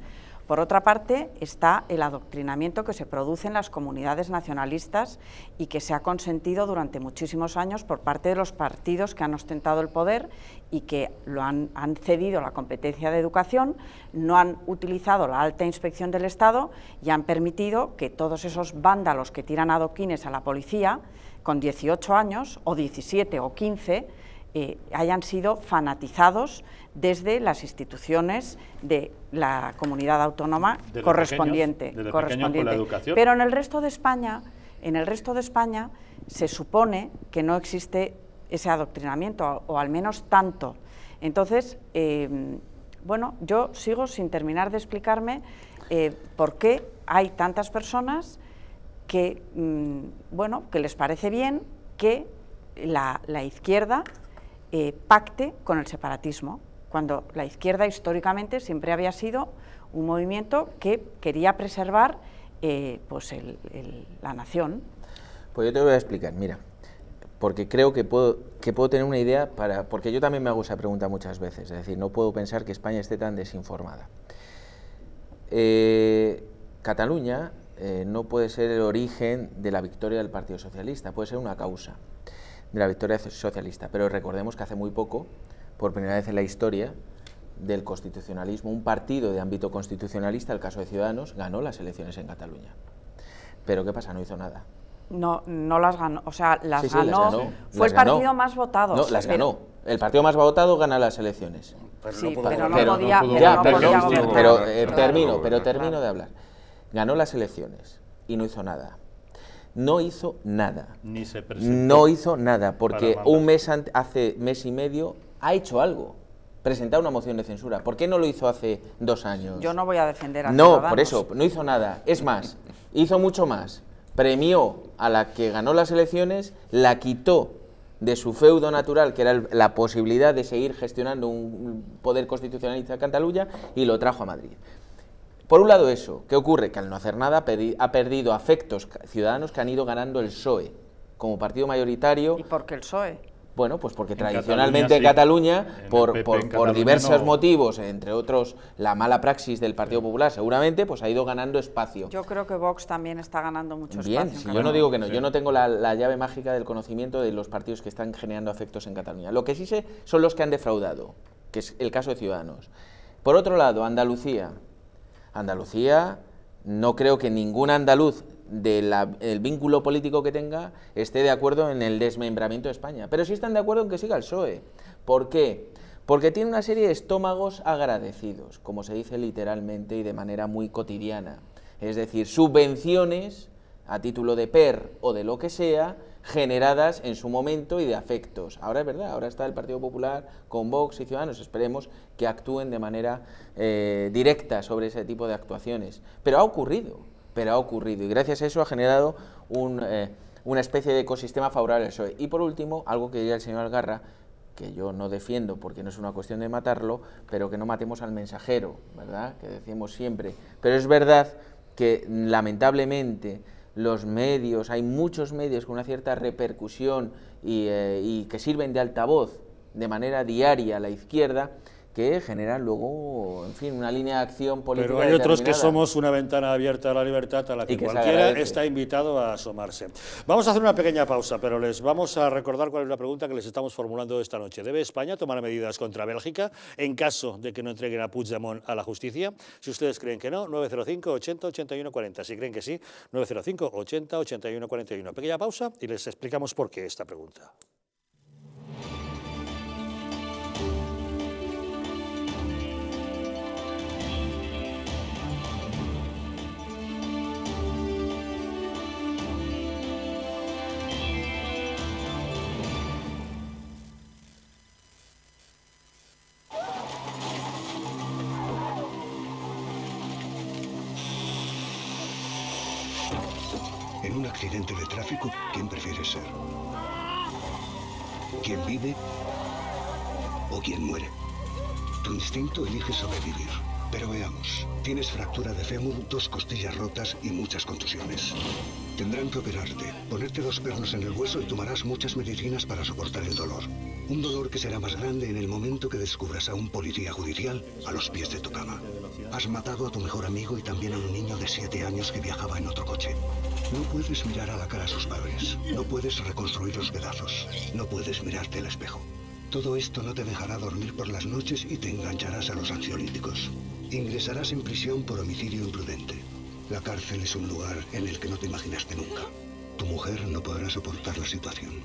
Por otra parte, está el adoctrinamiento que se produce en las comunidades nacionalistas y que se ha consentido durante muchísimos años por parte de los partidos que han ostentado el poder y que lo han, han cedido la competencia de educación, no han utilizado la alta inspección del Estado y han permitido que todos esos vándalos que tiran adoquines a la policía con dieciocho años o diecisiete o quince Eh, hayan sido fanatizados desde las instituciones de la comunidad autónoma correspondiente. Pero en el resto de España, en el resto de España se supone que no existe ese adoctrinamiento, o, o al menos tanto. Entonces, eh, bueno, yo sigo sin terminar de explicarme eh, por qué hay tantas personas que, mm, bueno, que les parece bien que la, la izquierda Eh, pacte con el separatismo, cuando la izquierda históricamente siempre había sido un movimiento que quería preservar eh, pues el, el, la nación. Pues yo te voy a explicar, mira, porque creo que puedo, que puedo tener una idea, para, porque yo también me hago esa pregunta muchas veces, es decir, no puedo pensar que España esté tan desinformada. Eh, Cataluña eh, no puede ser el origen de la victoria del Partido Socialista, puede ser una causa de la victoria socialista, pero recordemos que hace muy poco, por primera vez en la historia del constitucionalismo, un partido de ámbito constitucionalista, el caso de Ciudadanos, ganó las elecciones en Cataluña. Pero ¿qué pasa? No hizo nada. No, no las ganó, o sea, las, sí, sí, ganó, las ganó, fue las el ganó. partido más votado. No, las ganó, el partido más votado gana las elecciones. Pero sí, no pero, pero no podía, pero, ya, pero, no podía pero, pero eh, claro, termino, pero termino claro. de hablar. Ganó las elecciones y no hizo nada. No hizo nada, Ni se presentó no hizo nada, porque un mes hace mes y medio ha hecho algo, presentar una moción de censura. ¿Por qué no lo hizo hace dos años? Yo no voy a defender a Ciudadanos. No, por eso, no hizo nada, es más, hizo mucho más, premió a la que ganó las elecciones, la quitó de su feudo natural, que era la posibilidad de seguir gestionando un poder constitucionalista en Cataluña, y lo trajo a Madrid. Por un lado eso, ¿qué ocurre? Que al no hacer nada ha perdido afectos ciudadanos que han ido ganando el P S O E como partido mayoritario. ¿Y por qué el P S O E? Bueno, pues porque en tradicionalmente Cataluña, sí. Cataluña, por, P P, por, por Cataluña diversos no. motivos, entre otros la mala praxis del Partido Popular seguramente, pues ha ido ganando espacio. Yo creo que Vox también está ganando mucho Bien, espacio. Bien, si yo no digo que no, sí. yo no tengo la, la llave mágica del conocimiento de los partidos que están generando afectos en Cataluña. Lo que sí sé son los que han defraudado, que es el caso de Ciudadanos. Por otro lado, Andalucía. Andalucía, no creo que ningún andaluz del vínculo político que tenga esté de acuerdo en el desmembramiento de España, pero sí están de acuerdo en que siga el P S O E. ¿Por qué? Porque tiene una serie de estómagos agradecidos, como se dice literalmente y de manera muy cotidiana, es decir, subvenciones a título de P E R o de lo que sea, generadas en su momento y de afectos. Ahora es verdad, ahora está el Partido Popular con Vox y Ciudadanos, esperemos que actúen de manera eh, directa sobre ese tipo de actuaciones. Pero ha ocurrido, pero ha ocurrido, y gracias a eso ha generado un, eh, una especie de ecosistema favorable al P S O E. Y por último, algo que diría el señor Algarra, que yo no defiendo porque no es una cuestión de matarlo, pero que no matemos al mensajero, ¿verdad?, que decimos siempre. Pero es verdad que lamentablemente los medios, hay muchos medios con una cierta repercusión y, eh, y que sirven de altavoz de manera diaria a la izquierda, que generan luego, en fin, una línea de acción política. Pero hay otros que somos una ventana abierta a la libertad a la que, que cualquiera está invitado a asomarse. Vamos a hacer una pequeña pausa, pero les vamos a recordar cuál es la pregunta que les estamos formulando esta noche. ¿Debe España tomar medidas contra Bélgica en caso de que no entreguen a Puigdemont a la justicia? Si ustedes creen que no, nueve cero cinco, ochenta, ochenta y uno, cuarenta. Si creen que sí, nueve cero cinco, ochenta, ochenta y uno, cuarenta y uno. Pequeña pausa y les explicamos por qué esta pregunta. En un accidente de tráfico, ¿quién prefiere ser? ¿Quién vive o quién muere? Tu instinto elige sobrevivir. Pero veamos, tienes fractura de fémur, dos costillas rotas y muchas contusiones. Tendrán que operarte, ponerte dos pernos en el hueso y tomarás muchas medicinas para soportar el dolor. Un dolor que será más grande en el momento que descubras a un policía judicial a los pies de tu cama. Has matado a tu mejor amigo y también a un niño de siete años que viajaba en otro coche. No puedes mirar a la cara a sus padres, no puedes reconstruir los pedazos, no puedes mirarte al espejo. Todo esto no te dejará dormir por las noches y te engancharás a los ansiolíticos. Ingresarás en prisión por homicidio imprudente. La cárcel es un lugar en el que no te imaginaste nunca. Tu mujer no podrá soportar la situación.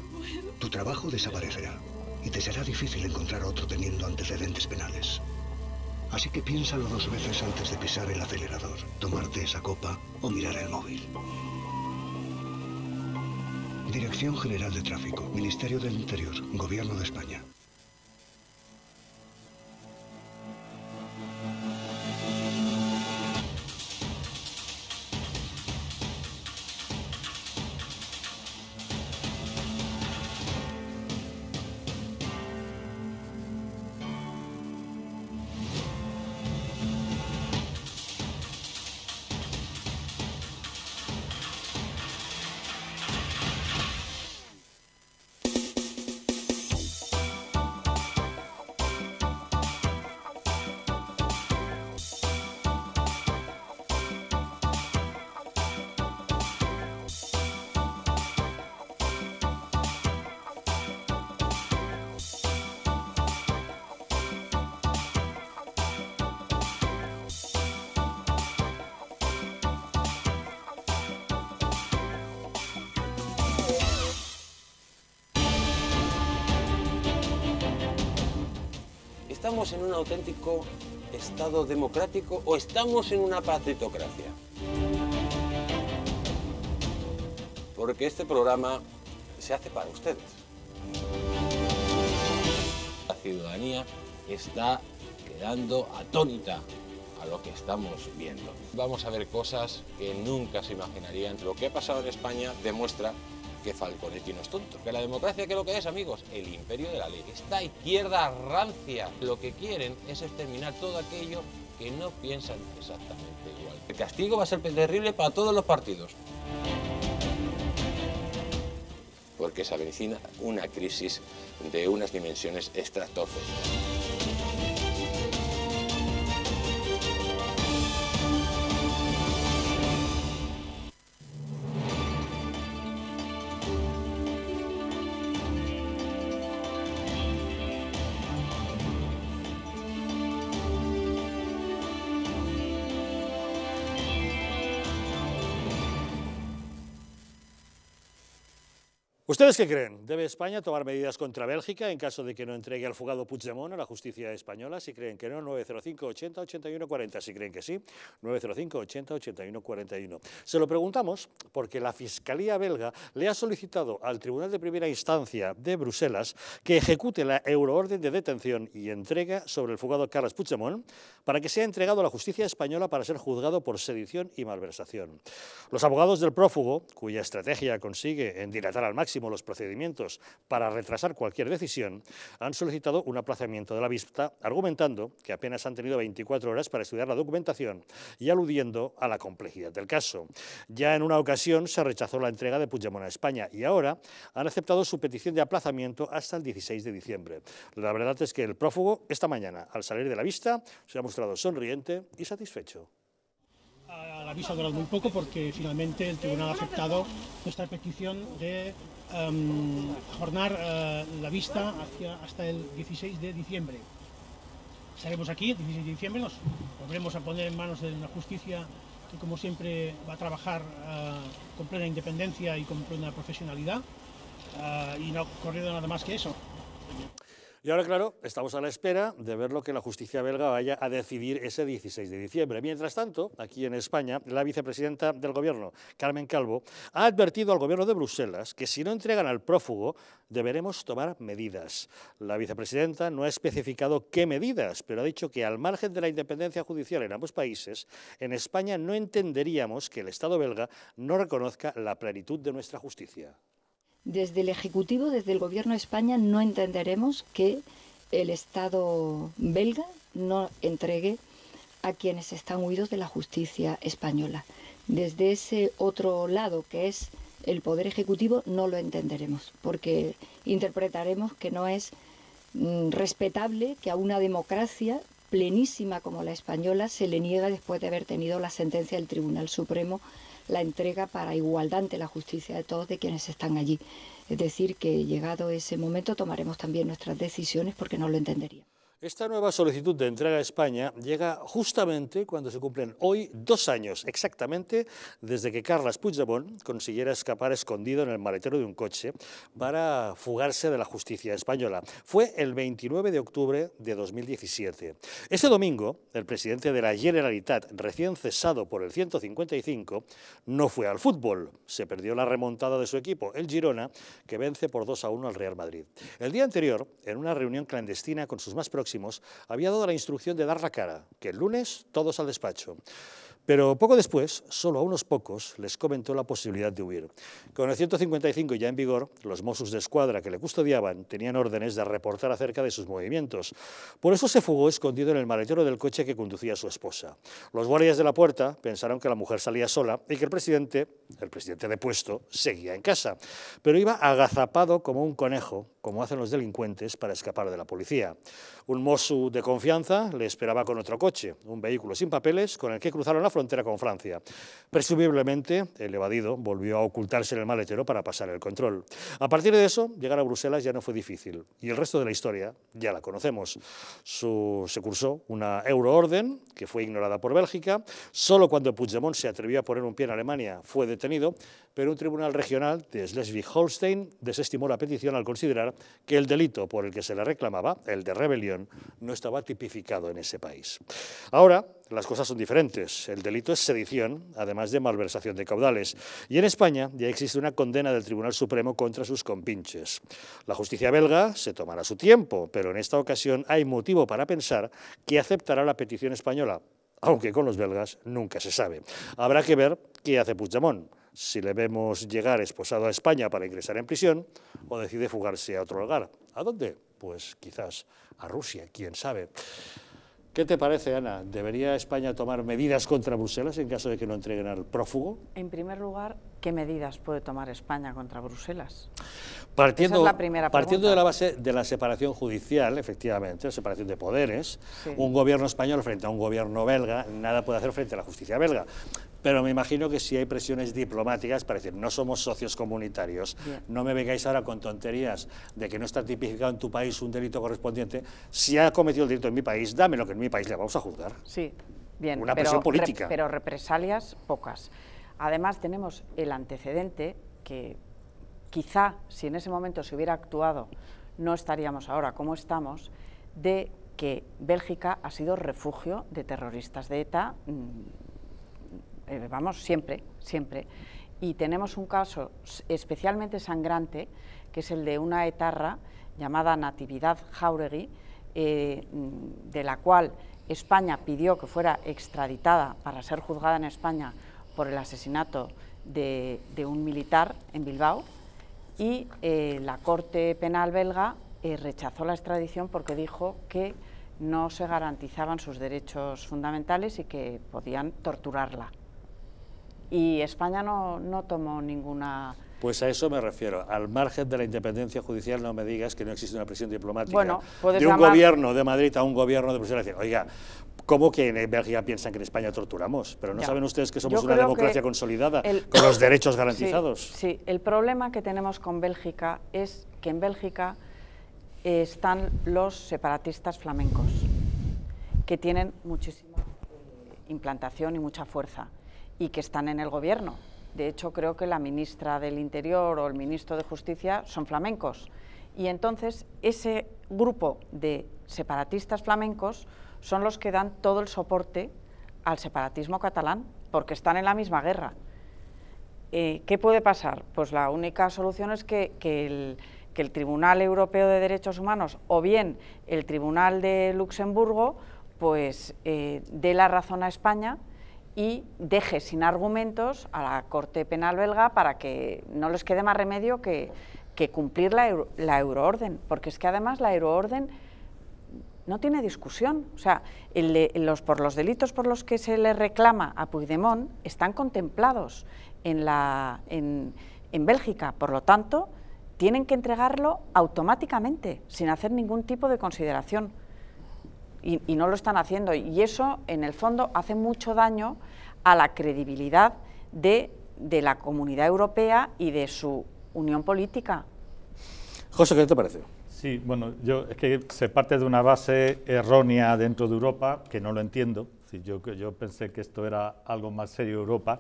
Tu trabajo desaparecerá y te será difícil encontrar otro teniendo antecedentes penales. Así que piénsalo dos veces antes de pisar el acelerador, tomarte esa copa o mirar el móvil. Dirección General de Tráfico, Ministerio del Interior, Gobierno de España. ¿Estamos en un auténtico Estado democrático o estamos en una patritocracia? Porque este programa se hace para ustedes. La ciudadanía está quedando atónita a lo que estamos viendo. Vamos a ver cosas que nunca se imaginarían. Lo que ha pasado en España demuestra que Falconetti no es tonto. Que la democracia, ¿qué es lo que es, amigos? El imperio de la ley. Esta izquierda rancia, lo que quieren es exterminar todo aquello que no piensan exactamente igual. El castigo va a ser terrible para todos los partidos. Porque se avecina una crisis de unas dimensiones estratosféricas. ¿Ustedes qué creen? ¿Debe España tomar medidas contra Bélgica en caso de que no entregue al fugado Puigdemont a la justicia española? Si creen que no, nueve cero cinco, ochenta, ochenta y uno, cuarenta. Si creen que sí, nueve cero cinco, ochenta, ochenta y uno, cuarenta y uno. Se lo preguntamos porque la Fiscalía belga le ha solicitado al Tribunal de Primera Instancia de Bruselas que ejecute la euroorden de detención y entrega sobre el fugado Carles Puigdemont para que sea entregado a la justicia española para ser juzgado por sedición y malversación. Los abogados del prófugo, cuya estrategia consigue en dilatar al máximo máximo los procedimientos para retrasar cualquier decisión, han solicitado un aplazamiento de la vista, argumentando que apenas han tenido veinticuatro horas para estudiar la documentación y aludiendo a la complejidad del caso. Ya en una ocasión se rechazó la entrega de Puigdemont a España y ahora han aceptado su petición de aplazamiento hasta el dieciséis de diciembre. La verdad es que el prófugo, esta mañana, al salir de la vista, se ha mostrado sonriente y satisfecho. La vista ha durado muy poco porque finalmente el tribunal ha aceptado nuestra petición de um, jornar uh, la vista hacia, hasta el dieciséis de diciembre. Estaremos aquí el dieciséis de diciembre, nos volveremos a poner en manos de una justicia que, como siempre, va a trabajar uh, con plena independencia y con plena profesionalidad uh, y no ha corrido nada más que eso. Y ahora, claro, estamos a la espera de ver lo que la justicia belga vaya a decidir ese dieciséis de diciembre. Mientras tanto, aquí en España, la vicepresidenta del Gobierno, Carmen Calvo, ha advertido al Gobierno de Bruselas que si no entregan al prófugo, deberemos tomar medidas. La vicepresidenta no ha especificado qué medidas, pero ha dicho que al margen de la independencia judicial en ambos países, en España no entenderíamos que el Estado belga no reconozca la plenitud de nuestra justicia. Desde el Ejecutivo, desde el Gobierno de España, no entenderemos que el Estado belga no entregue a quienes están huidos de la justicia española. Desde ese otro lado, que es el Poder Ejecutivo, no lo entenderemos, porque interpretaremos que no es mm, respetable que a una democracia plenísima como la española se le niega, después de haber tenido la sentencia del Tribunal Supremo, la entrega para igualdad ante la justicia de todos de quienes están allí. Es decir, que llegado ese momento tomaremos también nuestras decisiones porque no lo entenderíamos. Esta nueva solicitud de entrega a España llega justamente cuando se cumplen hoy dos años exactamente desde que Carles Puigdemont consiguiera escapar escondido en el maletero de un coche para fugarse de la justicia española. Fue el veintinueve de octubre de dos mil diecisiete. Ese domingo, el presidente de la Generalitat, recién cesado por el ciento cincuenta y cinco, no fue al fútbol. Se perdió la remontada de su equipo, el Girona, que vence por dos a uno al Real Madrid. El día anterior, en una reunión clandestina con sus más próximos, había dado la instrucción de dar la cara, que el lunes todos al despacho. Pero poco después, solo a unos pocos, les comentó la posibilidad de huir. Con el ciento cincuenta y cinco ya en vigor, los Mossos d'Esquadra que le custodiaban tenían órdenes de reportar acerca de sus movimientos. Por eso se fugó escondido en el maletero del coche que conducía su esposa. Los guardias de la puerta pensaron que la mujer salía sola y que el presidente, el presidente depuesto, seguía en casa. Pero iba agazapado como un conejo, como hacen los delincuentes para escapar de la policía. Un Mossu de confianza le esperaba con otro coche, un vehículo sin papeles con el que cruzaron la frontera con Francia. Presumiblemente, el evadido volvió a ocultarse en el maletero para pasar el control. A partir de eso, llegar a Bruselas ya no fue difícil. Y el resto de la historia ya la conocemos. Su, se cursó una euroorden, que fue ignorada por Bélgica. Solo cuando Puigdemont se atrevió a poner un pie en Alemania fue detenido, pero un tribunal regional de Schleswig-Holstein desestimó la petición al considerar que el delito por el que se le reclamaba, el de rebelión, no estaba tipificado en ese país. Ahora, las cosas son diferentes. El delito es sedición, además de malversación de caudales. Y en España ya existe una condena del Tribunal Supremo contra sus compinches. La justicia belga se tomará su tiempo, pero en esta ocasión hay motivo para pensar que aceptará la petición española, aunque con los belgas nunca se sabe. Habrá que ver qué hace Puigdemont, si le vemos llegar esposado a España para ingresar en prisión o decide fugarse a otro lugar. ¿A dónde? Pues quizás a Rusia, quién sabe. ¿Qué te parece, Ana? ¿Debería España tomar medidas contra Bruselas en caso de que no entreguen al prófugo? En primer lugar, ¿qué medidas puede tomar España contra Bruselas? Partiendo, Esa es la primera pregunta. Partiendo de la base de la separación judicial, efectivamente, la separación de poderes, sí. Un gobierno español frente a un gobierno belga, nada puede hacer frente a la justicia belga. Pero me imagino que sí hay presiones diplomáticas para decir, no somos socios comunitarios, bien, no me vengáis ahora con tonterías de que no está tipificado en tu país un delito correspondiente. Si ha cometido el delito en mi país, dame lo que en mi país le vamos a juzgar. Sí, bien, una presión política. Re, pero represalias pocas. Además tenemos el antecedente que quizá si en ese momento se hubiera actuado no estaríamos ahora como estamos, de que Bélgica ha sido refugio de terroristas de ETA, mmm, Eh, vamos, siempre, siempre. Y tenemos un caso especialmente sangrante, que es el de una etarra llamada Natividad Jáuregui, eh, de la cual España pidió que fuera extraditada para ser juzgada en España por el asesinato de, de un militar en Bilbao, y eh, la Corte Penal belga eh, rechazó la extradición porque dijo que no se garantizaban sus derechos fundamentales y que podían torturarla. Y España no, no tomó ninguna... Pues a eso me refiero, al margen de la independencia judicial no me digas que no existe una presión diplomática, bueno, de un llamar... gobierno de Madrid a un gobierno de Bruselas, decir, oiga, ¿cómo que en Bélgica piensan que en España torturamos? Pero no ya. saben ustedes que somos Yo una democracia consolidada, el... con los derechos garantizados. Sí, sí, el problema que tenemos con Bélgica es que en Bélgica eh, están los separatistas flamencos, que tienen muchísima eh, implantación y mucha fuerza, y que están en el gobierno. De hecho, creo que la ministra del Interior o el ministro de Justicia son flamencos. Y entonces, ese grupo de separatistas flamencos son los que dan todo el soporte al separatismo catalán, porque están en la misma guerra. Eh, ¿Qué puede pasar? Pues la única solución es que, que, el, que el Tribunal Europeo de Derechos Humanos o bien el Tribunal de Luxemburgo pues eh, dé la razón a España y deje sin argumentos a la Corte Penal belga para que no les quede más remedio que, que cumplir la, euro, la euroorden, porque es que además la euroorden no tiene discusión. O sea, el, los, por los delitos por los que se le reclama a Puigdemont están contemplados en, la, en, en Bélgica, por lo tanto, tienen que entregarlo automáticamente, sin hacer ningún tipo de consideración. Y, y no lo están haciendo, y eso en el fondo hace mucho daño a la credibilidad de, de la Comunidad Europea y de su unión política. José, ¿qué te parece? Sí, bueno, yo es que se parte de una base errónea dentro de Europa, que no lo entiendo, sí, yo, yo pensé que esto era algo más serio de Europa,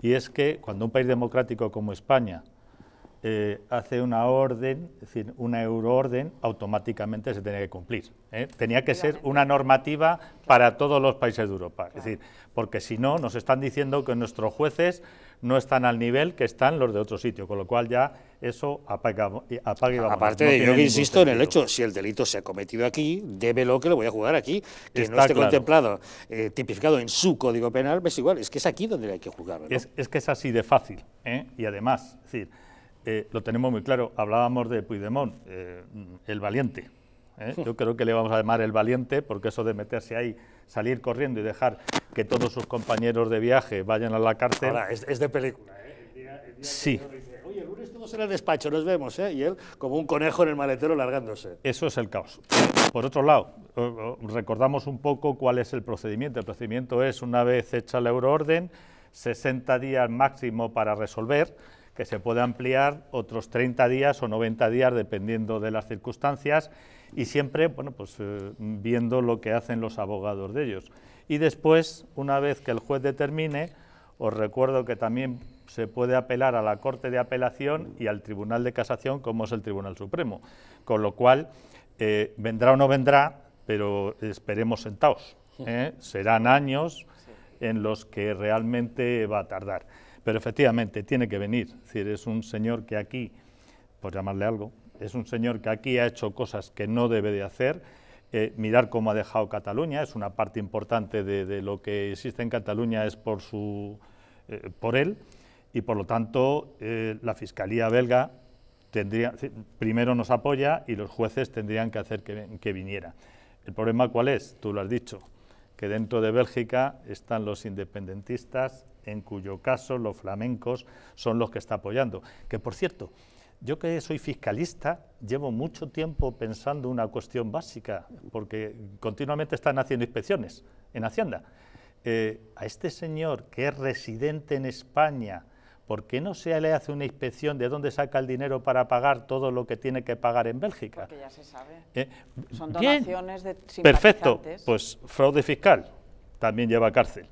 y es que cuando un país democrático como España Eh, hace una orden, es decir, una euroorden, automáticamente se tenía que cumplir, ¿eh? Tenía que ser una normativa para todos los países de Europa, claro. Es decir, porque si no nos están diciendo que nuestros jueces no están al nivel que están los de otro sitio, con lo cual ya eso apaga, apaga y vamos. Aparte, no de yo que insisto sentido. en el hecho, si el delito se ha cometido aquí, débelo que lo voy a jugar aquí, que Está no esté claro. contemplado, eh, tipificado en su código penal, es igual, es que es aquí donde hay que jugarlo, ¿no? Es, es que es así de fácil, ¿eh? Y además, es decir, Eh, lo tenemos muy claro, hablábamos de Puigdemont, eh, el valiente, ¿eh? Yo creo que le vamos a llamar el valiente, porque eso de meterse ahí, salir corriendo y dejar que todos sus compañeros de viaje vayan a la cárcel... Ahora, es, es de película, ¿eh? El día, el día sí. Que el dice, oye, el lunes todos en el despacho, nos vemos, ¿eh? Y él como un conejo en el maletero largándose. Eso es el caos. Por otro lado, recordamos un poco cuál es el procedimiento. El procedimiento es, una vez hecha la euroorden, sesenta días máximo para resolver, que se puede ampliar otros treinta días o noventa días dependiendo de las circunstancias y siempre, bueno, pues eh, viendo lo que hacen los abogados de ellos. Y después, una vez que el juez determine, os recuerdo que también se puede apelar a la Corte de Apelación y al Tribunal de Casación, como es el Tribunal Supremo, con lo cual eh, vendrá o no vendrá, pero esperemos sentados, ¿eh? Serán años en los que realmente va a tardar. Pero efectivamente tiene que venir, es decir, es un señor que aquí, por llamarle algo, es un señor que aquí ha hecho cosas que no debe de hacer, eh, mirar cómo ha dejado Cataluña, es una parte importante de, de lo que existe en Cataluña, es por, su, eh, por él, y por lo tanto eh, la Fiscalía belga tendría, primero nos apoya y los jueces tendrían que hacer que, que viniera. El problema ¿cuál es? Tú lo has dicho, que dentro de Bélgica están los independentistas, en cuyo caso los flamencos son los que está apoyando. Que por cierto, yo que soy fiscalista, llevo mucho tiempo pensando una cuestión básica, porque continuamente están haciendo inspecciones en Hacienda. Eh, a este señor que es residente en España, ¿por qué no se le hace una inspección de dónde saca el dinero para pagar todo lo que tiene que pagar en Bélgica? Porque ya se sabe. Eh, Son donaciones bien, de simpatizantes. Perfecto, pues fraude fiscal también lleva a cárcel.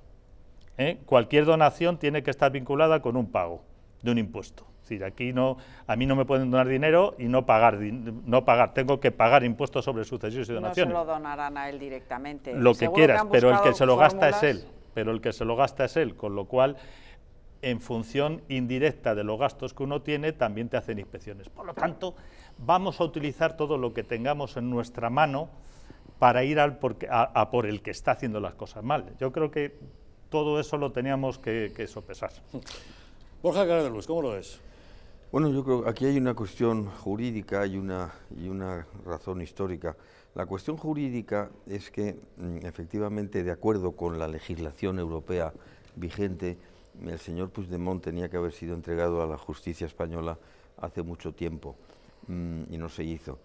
¿Eh? Cualquier donación tiene que estar vinculada con un pago de un impuesto. Es decir, aquí no, a mí no me pueden donar dinero y no pagar, no pagar. Tengo que pagar impuestos sobre sucesiones y donaciones. No se lo donarán a él directamente. Lo que quieras, que pero el que se lo fórmulas... gasta es él. Pero el que se lo gasta es él, con lo cual, en función indirecta de los gastos que uno tiene, también te hacen inspecciones. Por lo tanto, vamos a utilizar todo lo que tengamos en nuestra mano para ir al por, a, a por el que está haciendo las cosas mal. Yo creo que... todo eso lo teníamos que, que sopesar. Borja Cardelús, ¿cómo lo ves? Bueno, yo creo que aquí hay una cuestión jurídica y una, y una razón histórica. La cuestión jurídica es que, efectivamente, de acuerdo con la legislación europea vigente, el señor Puigdemont tenía que haber sido entregado a la justicia española hace mucho tiempo y no se hizo.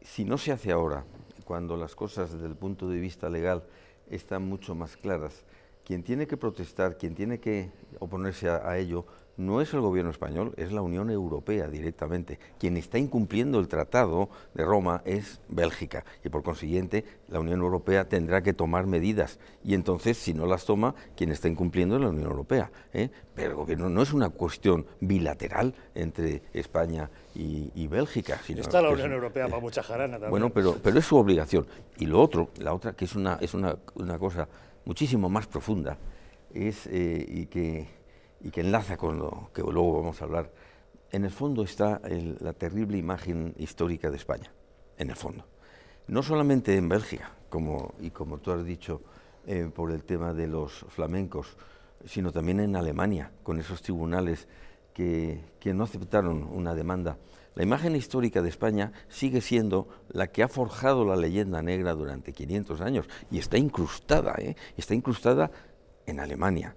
Si no se hace ahora, cuando las cosas desde el punto de vista legal están mucho más claras, quien tiene que protestar, quien tiene que oponerse a, a ello, no es el gobierno español, es la Unión Europea directamente. Quien está incumpliendo el Tratado de Roma es Bélgica y por consiguiente la Unión Europea tendrá que tomar medidas y entonces si no las toma, quien está incumpliendo es la Unión Europea, ¿eh? Pero el gobierno no es una cuestión bilateral entre España y, y Bélgica. Sino está la Unión es, Europea eh, para mucha jarana también. Bueno, pero, pero es su obligación. Y lo otro, la otra que es una, es una, una cosa muchísimo más profunda es eh, y que... y que enlaza con lo que luego vamos a hablar, en el fondo está el, la terrible imagen histórica de España, en el fondo. No solamente en Bélgica, como, y como tú has dicho, eh, por el tema de los flamencos, sino también en Alemania, con esos tribunales que, que no aceptaron una demanda. La imagen histórica de España sigue siendo la que ha forjado la leyenda negra durante quinientos años, y está incrustada, ¿eh? Está incrustada en Alemania,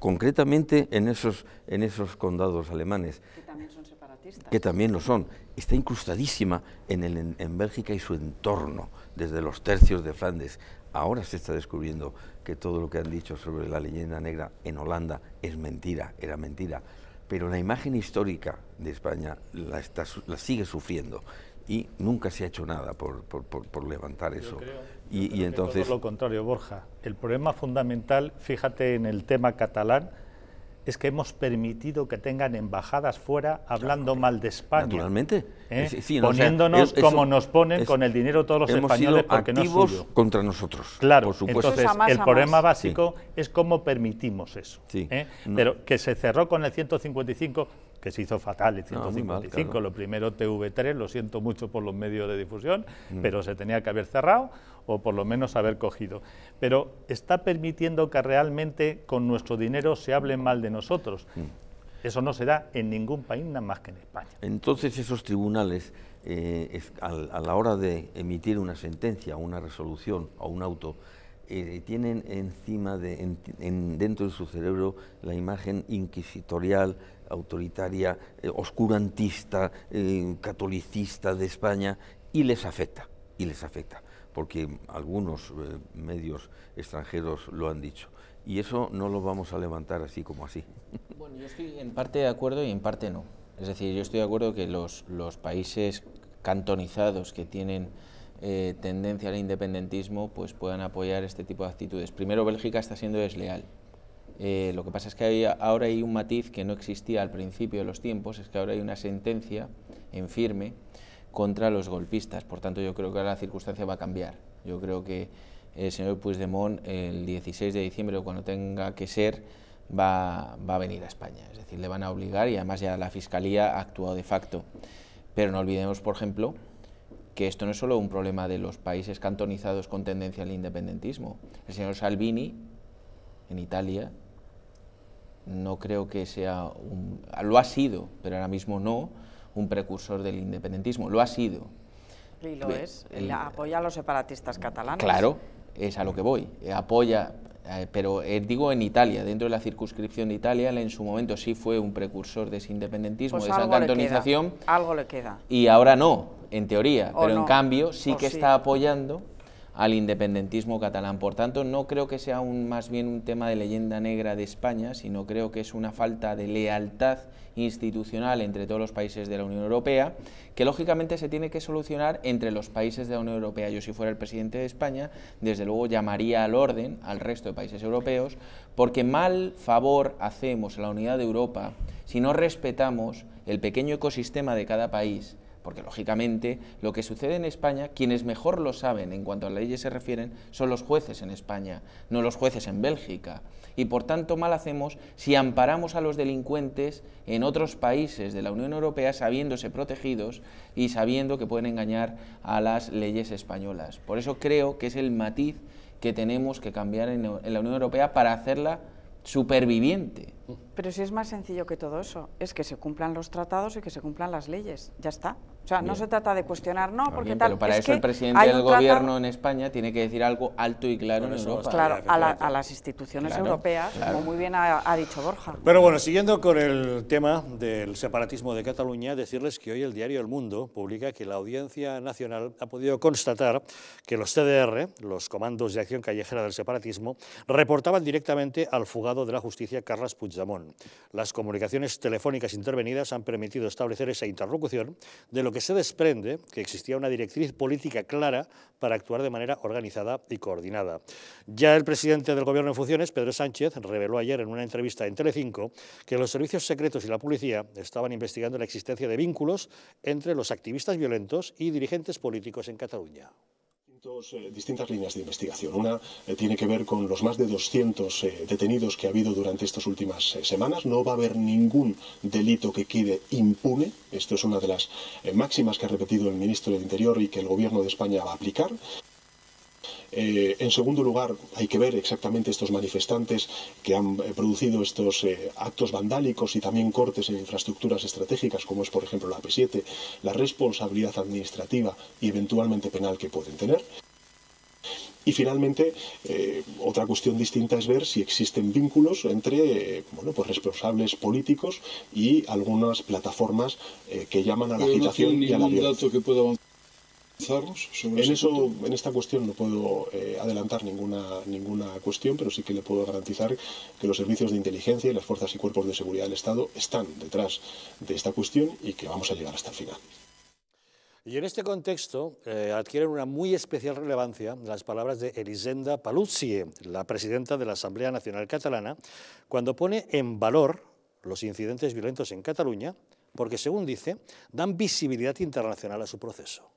concretamente en esos, en esos condados alemanes. Que también son separatistas. Que también lo son. Está incrustadísima en, el, en, en Bélgica y su entorno, desde los tercios de Flandes. Ahora se está descubriendo que todo lo que han dicho sobre la leyenda negra en Holanda es mentira, era mentira. Pero la imagen histórica de España la, está, la sigue sufriendo y nunca se ha hecho nada por, por, por, por levantar yo eso. Creo, y, creo y entonces... Todo lo contrario, Borja. El problema fundamental, fíjate en el tema catalán, es que hemos permitido que tengan embajadas fuera hablando claro, mal de España. Naturalmente. ¿eh? Sí, sí, no, poniéndonos o sea, es, como eso, nos ponen es, con el dinero todos los hemos españoles sido porque no es suyo. Contra nosotros. Claro, por supuesto. Entonces más, el problema básico sí. es cómo permitimos eso. Sí, ¿eh? no. Pero que se cerró con el ciento cincuenta y cinco, que se hizo fatal el ciento cincuenta y cinco, no, mal, claro. Lo primero T V tres, lo siento mucho por los medios de difusión, mm. pero se tenía que haber cerrado o por lo menos haber cogido. Pero está permitiendo que realmente con nuestro dinero se hable mal de nosotros. Mm. Eso no se da en ningún país, nada más que en España. Entonces esos tribunales, eh, es, a, a la hora de emitir una sentencia, una resolución o un auto, Eh, tienen encima, de, en, en, dentro de su cerebro, la imagen inquisitorial, autoritaria, eh, oscurantista, eh, catolicista de España, y les afecta, y les afecta, porque algunos eh, medios extranjeros lo han dicho. Y eso no lo vamos a levantar así como así. Bueno, yo estoy en parte de acuerdo y en parte no. Es decir, yo estoy de acuerdo que los, los países cantonizados que tienen... Eh, tendencia al independentismo, pues puedan apoyar este tipo de actitudes. Primero, Bélgica está siendo desleal. Eh, lo que pasa es que hay, ahora hay un matiz que no existía al principio de los tiempos, es que ahora hay una sentencia en firme contra los golpistas. Por tanto, yo creo que ahora la circunstancia va a cambiar. Yo creo que el señor Puigdemont, el dieciséis de diciembre, o cuando tenga que ser, va, va a venir a España. Es decir, le van a obligar y además ya la Fiscalía ha actuado de facto. Pero no olvidemos, por ejemplo, que esto no es solo un problema de los países cantonizados con tendencia al independentismo. El señor Salvini, en Italia, no creo que sea, un, lo ha sido, pero ahora mismo no, un precursor del independentismo, lo ha sido. Y lo es, él apoya a los separatistas catalanes. Claro, es a lo que voy, apoya, eh, pero eh, digo en Italia, dentro de la circunscripción de Italia, en su momento sí fue un precursor de ese independentismo, pues de esa cantonización. Le queda, algo le queda. Y ahora no. En teoría, o pero no. en cambio sí o que sí. está apoyando al independentismo catalán. Por tanto, no creo que sea un, más bien un tema de leyenda negra de España, sino creo que es una falta de lealtad institucional entre todos los países de la Unión Europea, que lógicamente se tiene que solucionar entre los países de la Unión Europea. Yo, si fuera el presidente de España, desde luego llamaría al orden al resto de países europeos, porque mal favor hacemos a la unidad de Europa si no respetamos el pequeño ecosistema de cada país. Porque, lógicamente, lo que sucede en España, quienes mejor lo saben en cuanto a las leyes se refieren, son los jueces en España, no los jueces en Bélgica. Y, por tanto, mal hacemos si amparamos a los delincuentes en otros países de la Unión Europea sabiéndose protegidos y sabiendo que pueden engañar a las leyes españolas. Por eso creo que es el matiz que tenemos que cambiar en la Unión Europea para hacerla superviviente. Pero si es más sencillo que todo eso, es que se cumplan los tratados y que se cumplan las leyes, ya está. O sea, bien. No se trata de cuestionar, no, porque bien, tal... Pero para es eso el presidente del gobierno tratado... en España tiene que decir algo alto y claro en Europa. Claro, a, la, a las instituciones claro, europeas, claro. como muy bien ha, ha dicho Borja. Pero bueno, siguiendo con el tema del separatismo de Cataluña, decirles que hoy el diario El Mundo publica que la Audiencia Nacional ha podido constatar que los C D R, los Comandos de Acción Callejera del Separatismo, reportaban directamente al fugado de la justicia Carles Puigdemont. Las comunicaciones telefónicas intervenidas han permitido establecer esa interlocución de lo que se desprende que existía una directriz política clara para actuar de manera organizada y coordinada. Ya el presidente del Gobierno en funciones, Pedro Sánchez, reveló ayer en una entrevista en Telecinco que los servicios secretos y la policía estaban investigando la existencia de vínculos entre los activistas violentos y dirigentes políticos en Cataluña. Dos, eh, distintas líneas de investigación. Una eh, tiene que ver con los más de doscientos eh, detenidos que ha habido durante estas últimas eh, semanas. No va a haber ningún delito que quede impune. Esto es una de las eh, máximas que ha repetido el ministro del Interior y que el Gobierno de España va a aplicar. Eh, en segundo lugar, hay que ver exactamente estos manifestantes que han eh, producido estos eh, actos vandálicos y también cortes en infraestructuras estratégicas, como es por ejemplo la P siete, la responsabilidad administrativa y eventualmente penal que pueden tener. Y finalmente, eh, otra cuestión distinta es ver si existen vínculos entre eh, bueno, pues responsables políticos y algunas plataformas eh, que llaman a la agitación no y a la violencia. En eso, en esta cuestión no puedo eh, adelantar ninguna, ninguna cuestión, pero sí que le puedo garantizar que los servicios de inteligencia y las fuerzas y cuerpos de seguridad del Estado están detrás de esta cuestión y que vamos a llegar hasta el final. Y en este contexto eh, adquieren una muy especial relevancia las palabras de Elisenda Paluzzi, la presidenta de la Asamblea Nacional Catalana, cuando pone en valor los incidentes violentos en Cataluña, porque, según dice, dan visibilidad internacional a su proceso.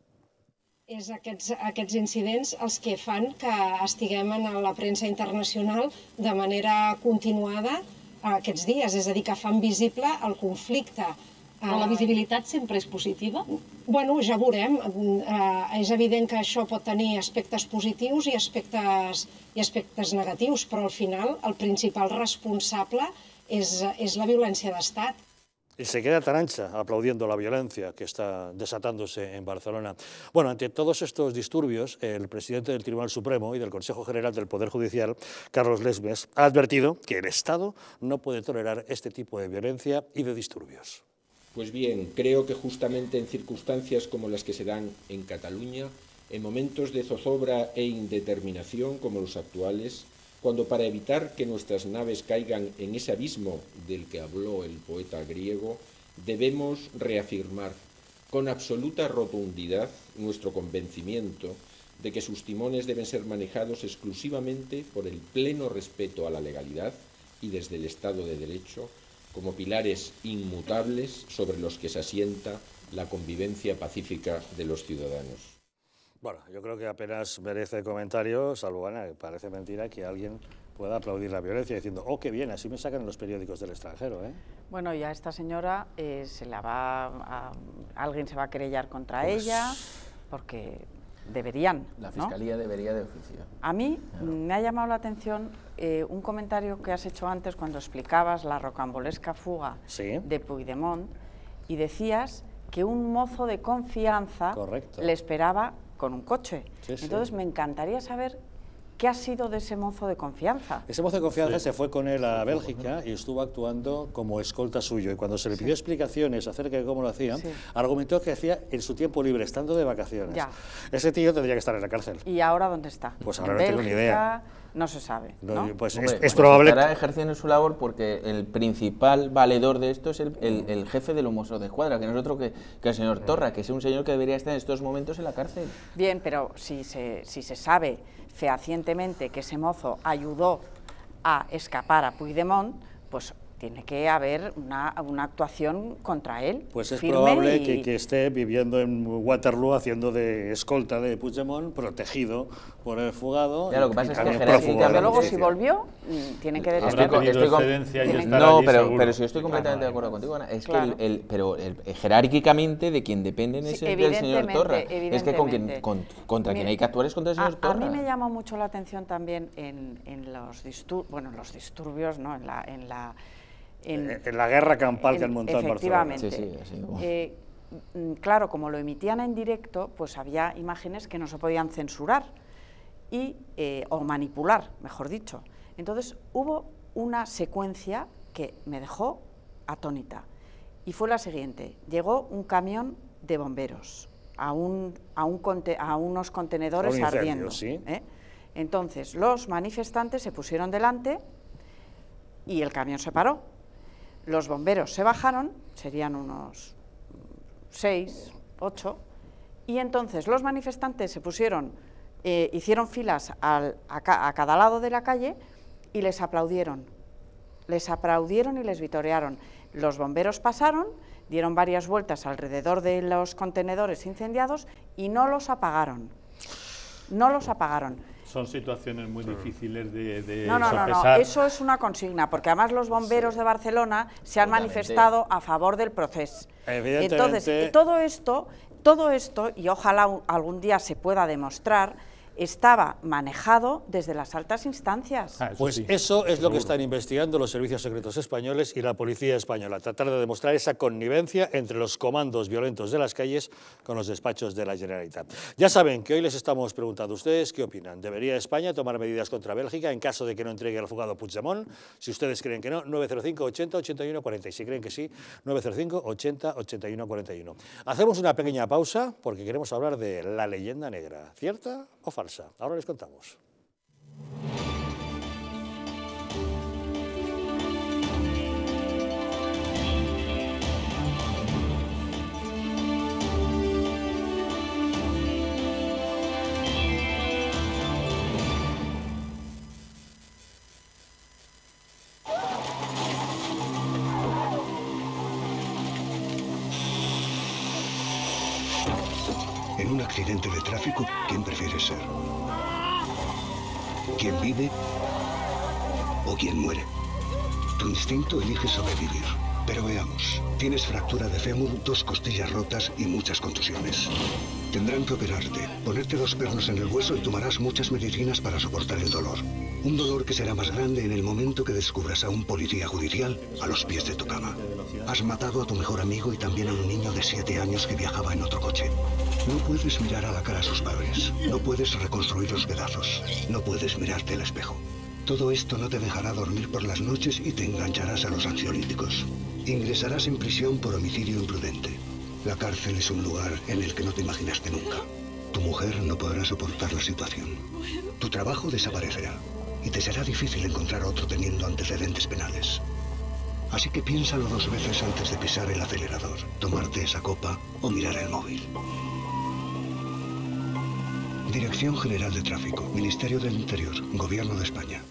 És aquests, aquests incidents els que fan que estiguem en la premsa internacional de manera continuada aquests dies, és a dir, que fan visible el conflicte. Però la visibilitat sempre és positiva? Bueno, ja veurem. És evident que això pot tenir aspectes positius i aspectes, i aspectes negatius, però al final el principal responsable és, és la violència d'estat. Y se queda tan ancha aplaudiendo la violencia que está desatándose en Barcelona. Bueno, ante todos estos disturbios, el presidente del Tribunal Supremo y del Consejo General del Poder Judicial, Carlos Lesmes, ha advertido que el Estado no puede tolerar este tipo de violencia y de disturbios. Pues bien, creo que justamente en circunstancias como las que se dan en Cataluña, en momentos de zozobra e indeterminación como los actuales, cuando para evitar que nuestras naves caigan en ese abismo del que habló el poeta griego, debemos reafirmar con absoluta rotundidad nuestro convencimiento de que sus timones deben ser manejados exclusivamente por el pleno respeto a la legalidad y desde el Estado de Derecho, como pilares inmutables sobre los que se asienta la convivencia pacífica de los ciudadanos. Bueno, yo creo que apenas merece comentarios, salvo Ana, que parece mentira que alguien pueda aplaudir la violencia diciendo «Oh, qué bien, así me sacan los periódicos del extranjero», ¿eh? Bueno, ya esta señora eh, se la va a, alguien se va a querellar contra pues... ella, porque deberían, la Fiscalía, ¿no? Debería de oficio. A mí claro. me ha llamado la atención eh, un comentario que has hecho antes cuando explicabas la rocambolesca fuga ¿Sí? de Puigdemont y decías que un mozo de confianza Correcto. le esperaba con un coche. Sí, Entonces sí. me encantaría saber qué ha sido de ese mozo de confianza. Ese mozo de confianza sí. se fue con él a Bélgica y estuvo actuando como escolta suyo. Y cuando se le pidió sí. explicaciones acerca de cómo lo hacían, sí. argumentó que hacía en su tiempo libre, estando de vacaciones. Ya. Ese tío tendría que estar en la cárcel. ¿Y ahora dónde está? Pues ahora no tengo ni idea. No se sabe, ¿no? No, pues Hombre, es, es probable... Estará ejerciendo su labor porque el principal valedor de esto es el, el, el jefe de los Mossos d'Esquadra, que no es otro que, que el señor Torra, que es un señor que debería estar en estos momentos en la cárcel. Bien, pero si se, si se sabe fehacientemente que ese mozo ayudó a escapar a Puigdemont, pues tiene que haber una, una actuación contra él. Pues es probable y... que, que esté viviendo en Waterloo haciendo de escolta de Puigdemont, protegido por el fugado. Ya, lo que pasa es que desde luego si volvió, tienen que detenerlo. No, pero, pero si yo estoy completamente de acuerdo contigo, Ana, es claro. que el, el, pero el, jerárquicamente de quien depende sí, es el señor Torra. Es que con quien, con, contra Mira, quien hay que actuar es contra el señor a, Torra. A mí me llama mucho la atención también en, en los disturbios, bueno, los disturbios, ¿no? En la... En la En, en la guerra campal en, que han montado en Barcelona. Sí, sí, sí. Eh, claro, como lo emitían en directo, pues había imágenes que no se podían censurar y, eh, o manipular, mejor dicho. Entonces hubo una secuencia que me dejó atónita y fue la siguiente. Llegó un camión de bomberos a, un, a, un conte, a unos contenedores un ardiendo. ¿Sí? ¿eh? Entonces los manifestantes se pusieron delante y el camión se paró. Los bomberos se bajaron, serían unos seis, ocho, y entonces los manifestantes se pusieron, eh, hicieron filas al, a, ca, a cada lado de la calle y les aplaudieron, les aplaudieron y les vitorearon. Los bomberos pasaron, dieron varias vueltas alrededor de los contenedores incendiados y no los apagaron, no los apagaron. Son situaciones muy difíciles de, de no, no, sopesar. No, no, eso es una consigna, porque además los bomberos sí. de Barcelona se han manifestado a favor del proceso. Entonces, todo esto, todo esto, y ojalá un, algún día se pueda demostrar, estaba manejado desde las altas instancias. Ah, eso pues sí. eso es Seguro. Lo que están investigando los servicios secretos españoles y la policía española, tratar de demostrar esa connivencia entre los comandos violentos de las calles con los despachos de la Generalitat. Ya saben que hoy les estamos preguntando a ustedes qué opinan. ¿Debería España tomar medidas contra Bélgica en caso de que no entregue al juzgado Puigdemont? Si ustedes creen que no, nueve cero cinco, ochenta, ochenta y uno, cuarenta. Y si creen que sí, nueve cero cinco, ochenta, ochenta y uno, cuarenta y uno. Hacemos una pequeña pausa porque queremos hablar de la leyenda negra, ¿cierta o falsa? Ahora les contamos. Accidente de tráfico, ¿quién prefiere ser? ¿Quién vive o quién muere? Tu instinto elige sobrevivir. Pero veamos, tienes fractura de fémur, dos costillas rotas y muchas contusiones. Tendrán que operarte, ponerte dos pernos en el hueso y tomarás muchas medicinas para soportar el dolor. Un dolor que será más grande en el momento que descubras a un policía judicial a los pies de tu cama. Has matado a tu mejor amigo y también a un niño de siete años que viajaba en otro coche. No puedes mirar a la cara a sus padres, no puedes reconstruir los pedazos, no puedes mirarte al espejo. Todo esto no te dejará dormir por las noches y te engancharás a los ansiolíticos. Ingresarás en prisión por homicidio imprudente. La cárcel es un lugar en el que no te imaginaste nunca. Tu mujer no podrá soportar la situación. Tu trabajo desaparecerá y te será difícil encontrar otro teniendo antecedentes penales. Así que piénsalo dos veces antes de pisar el acelerador, tomarte esa copa o mirar el móvil. Dirección General de Tráfico, Ministerio del Interior, Gobierno de España.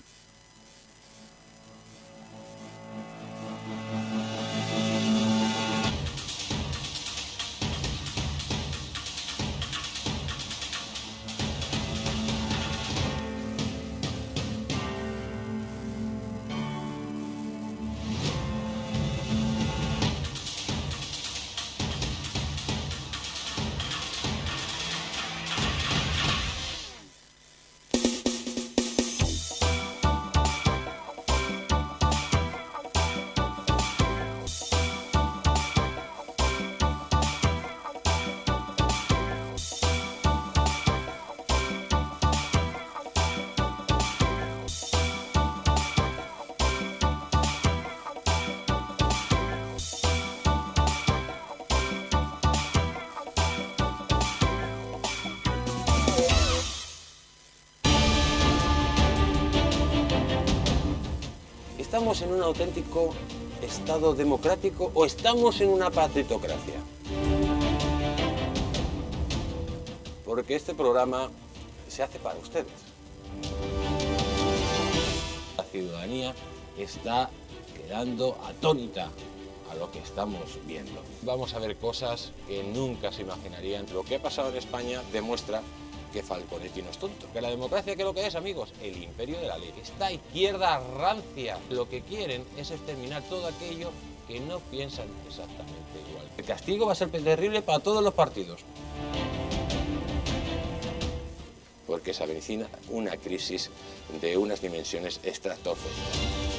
¿Estamos en un auténtico Estado democrático o estamos en una patritocracia? Porque este programa se hace para ustedes. La ciudadanía está quedando atónita a lo que estamos viendo. Vamos a ver cosas que nunca se imaginarían. Lo que ha pasado en España demuestra que Falconetti no es tonto. Que la democracia, ¿qué es lo que es, amigos? El imperio de la ley. Esta izquierda rancia, lo que quieren es exterminar todo aquello que no piensan exactamente igual. El castigo va a ser terrible para todos los partidos. Porque se avecina una crisis de unas dimensiones estratosféricas.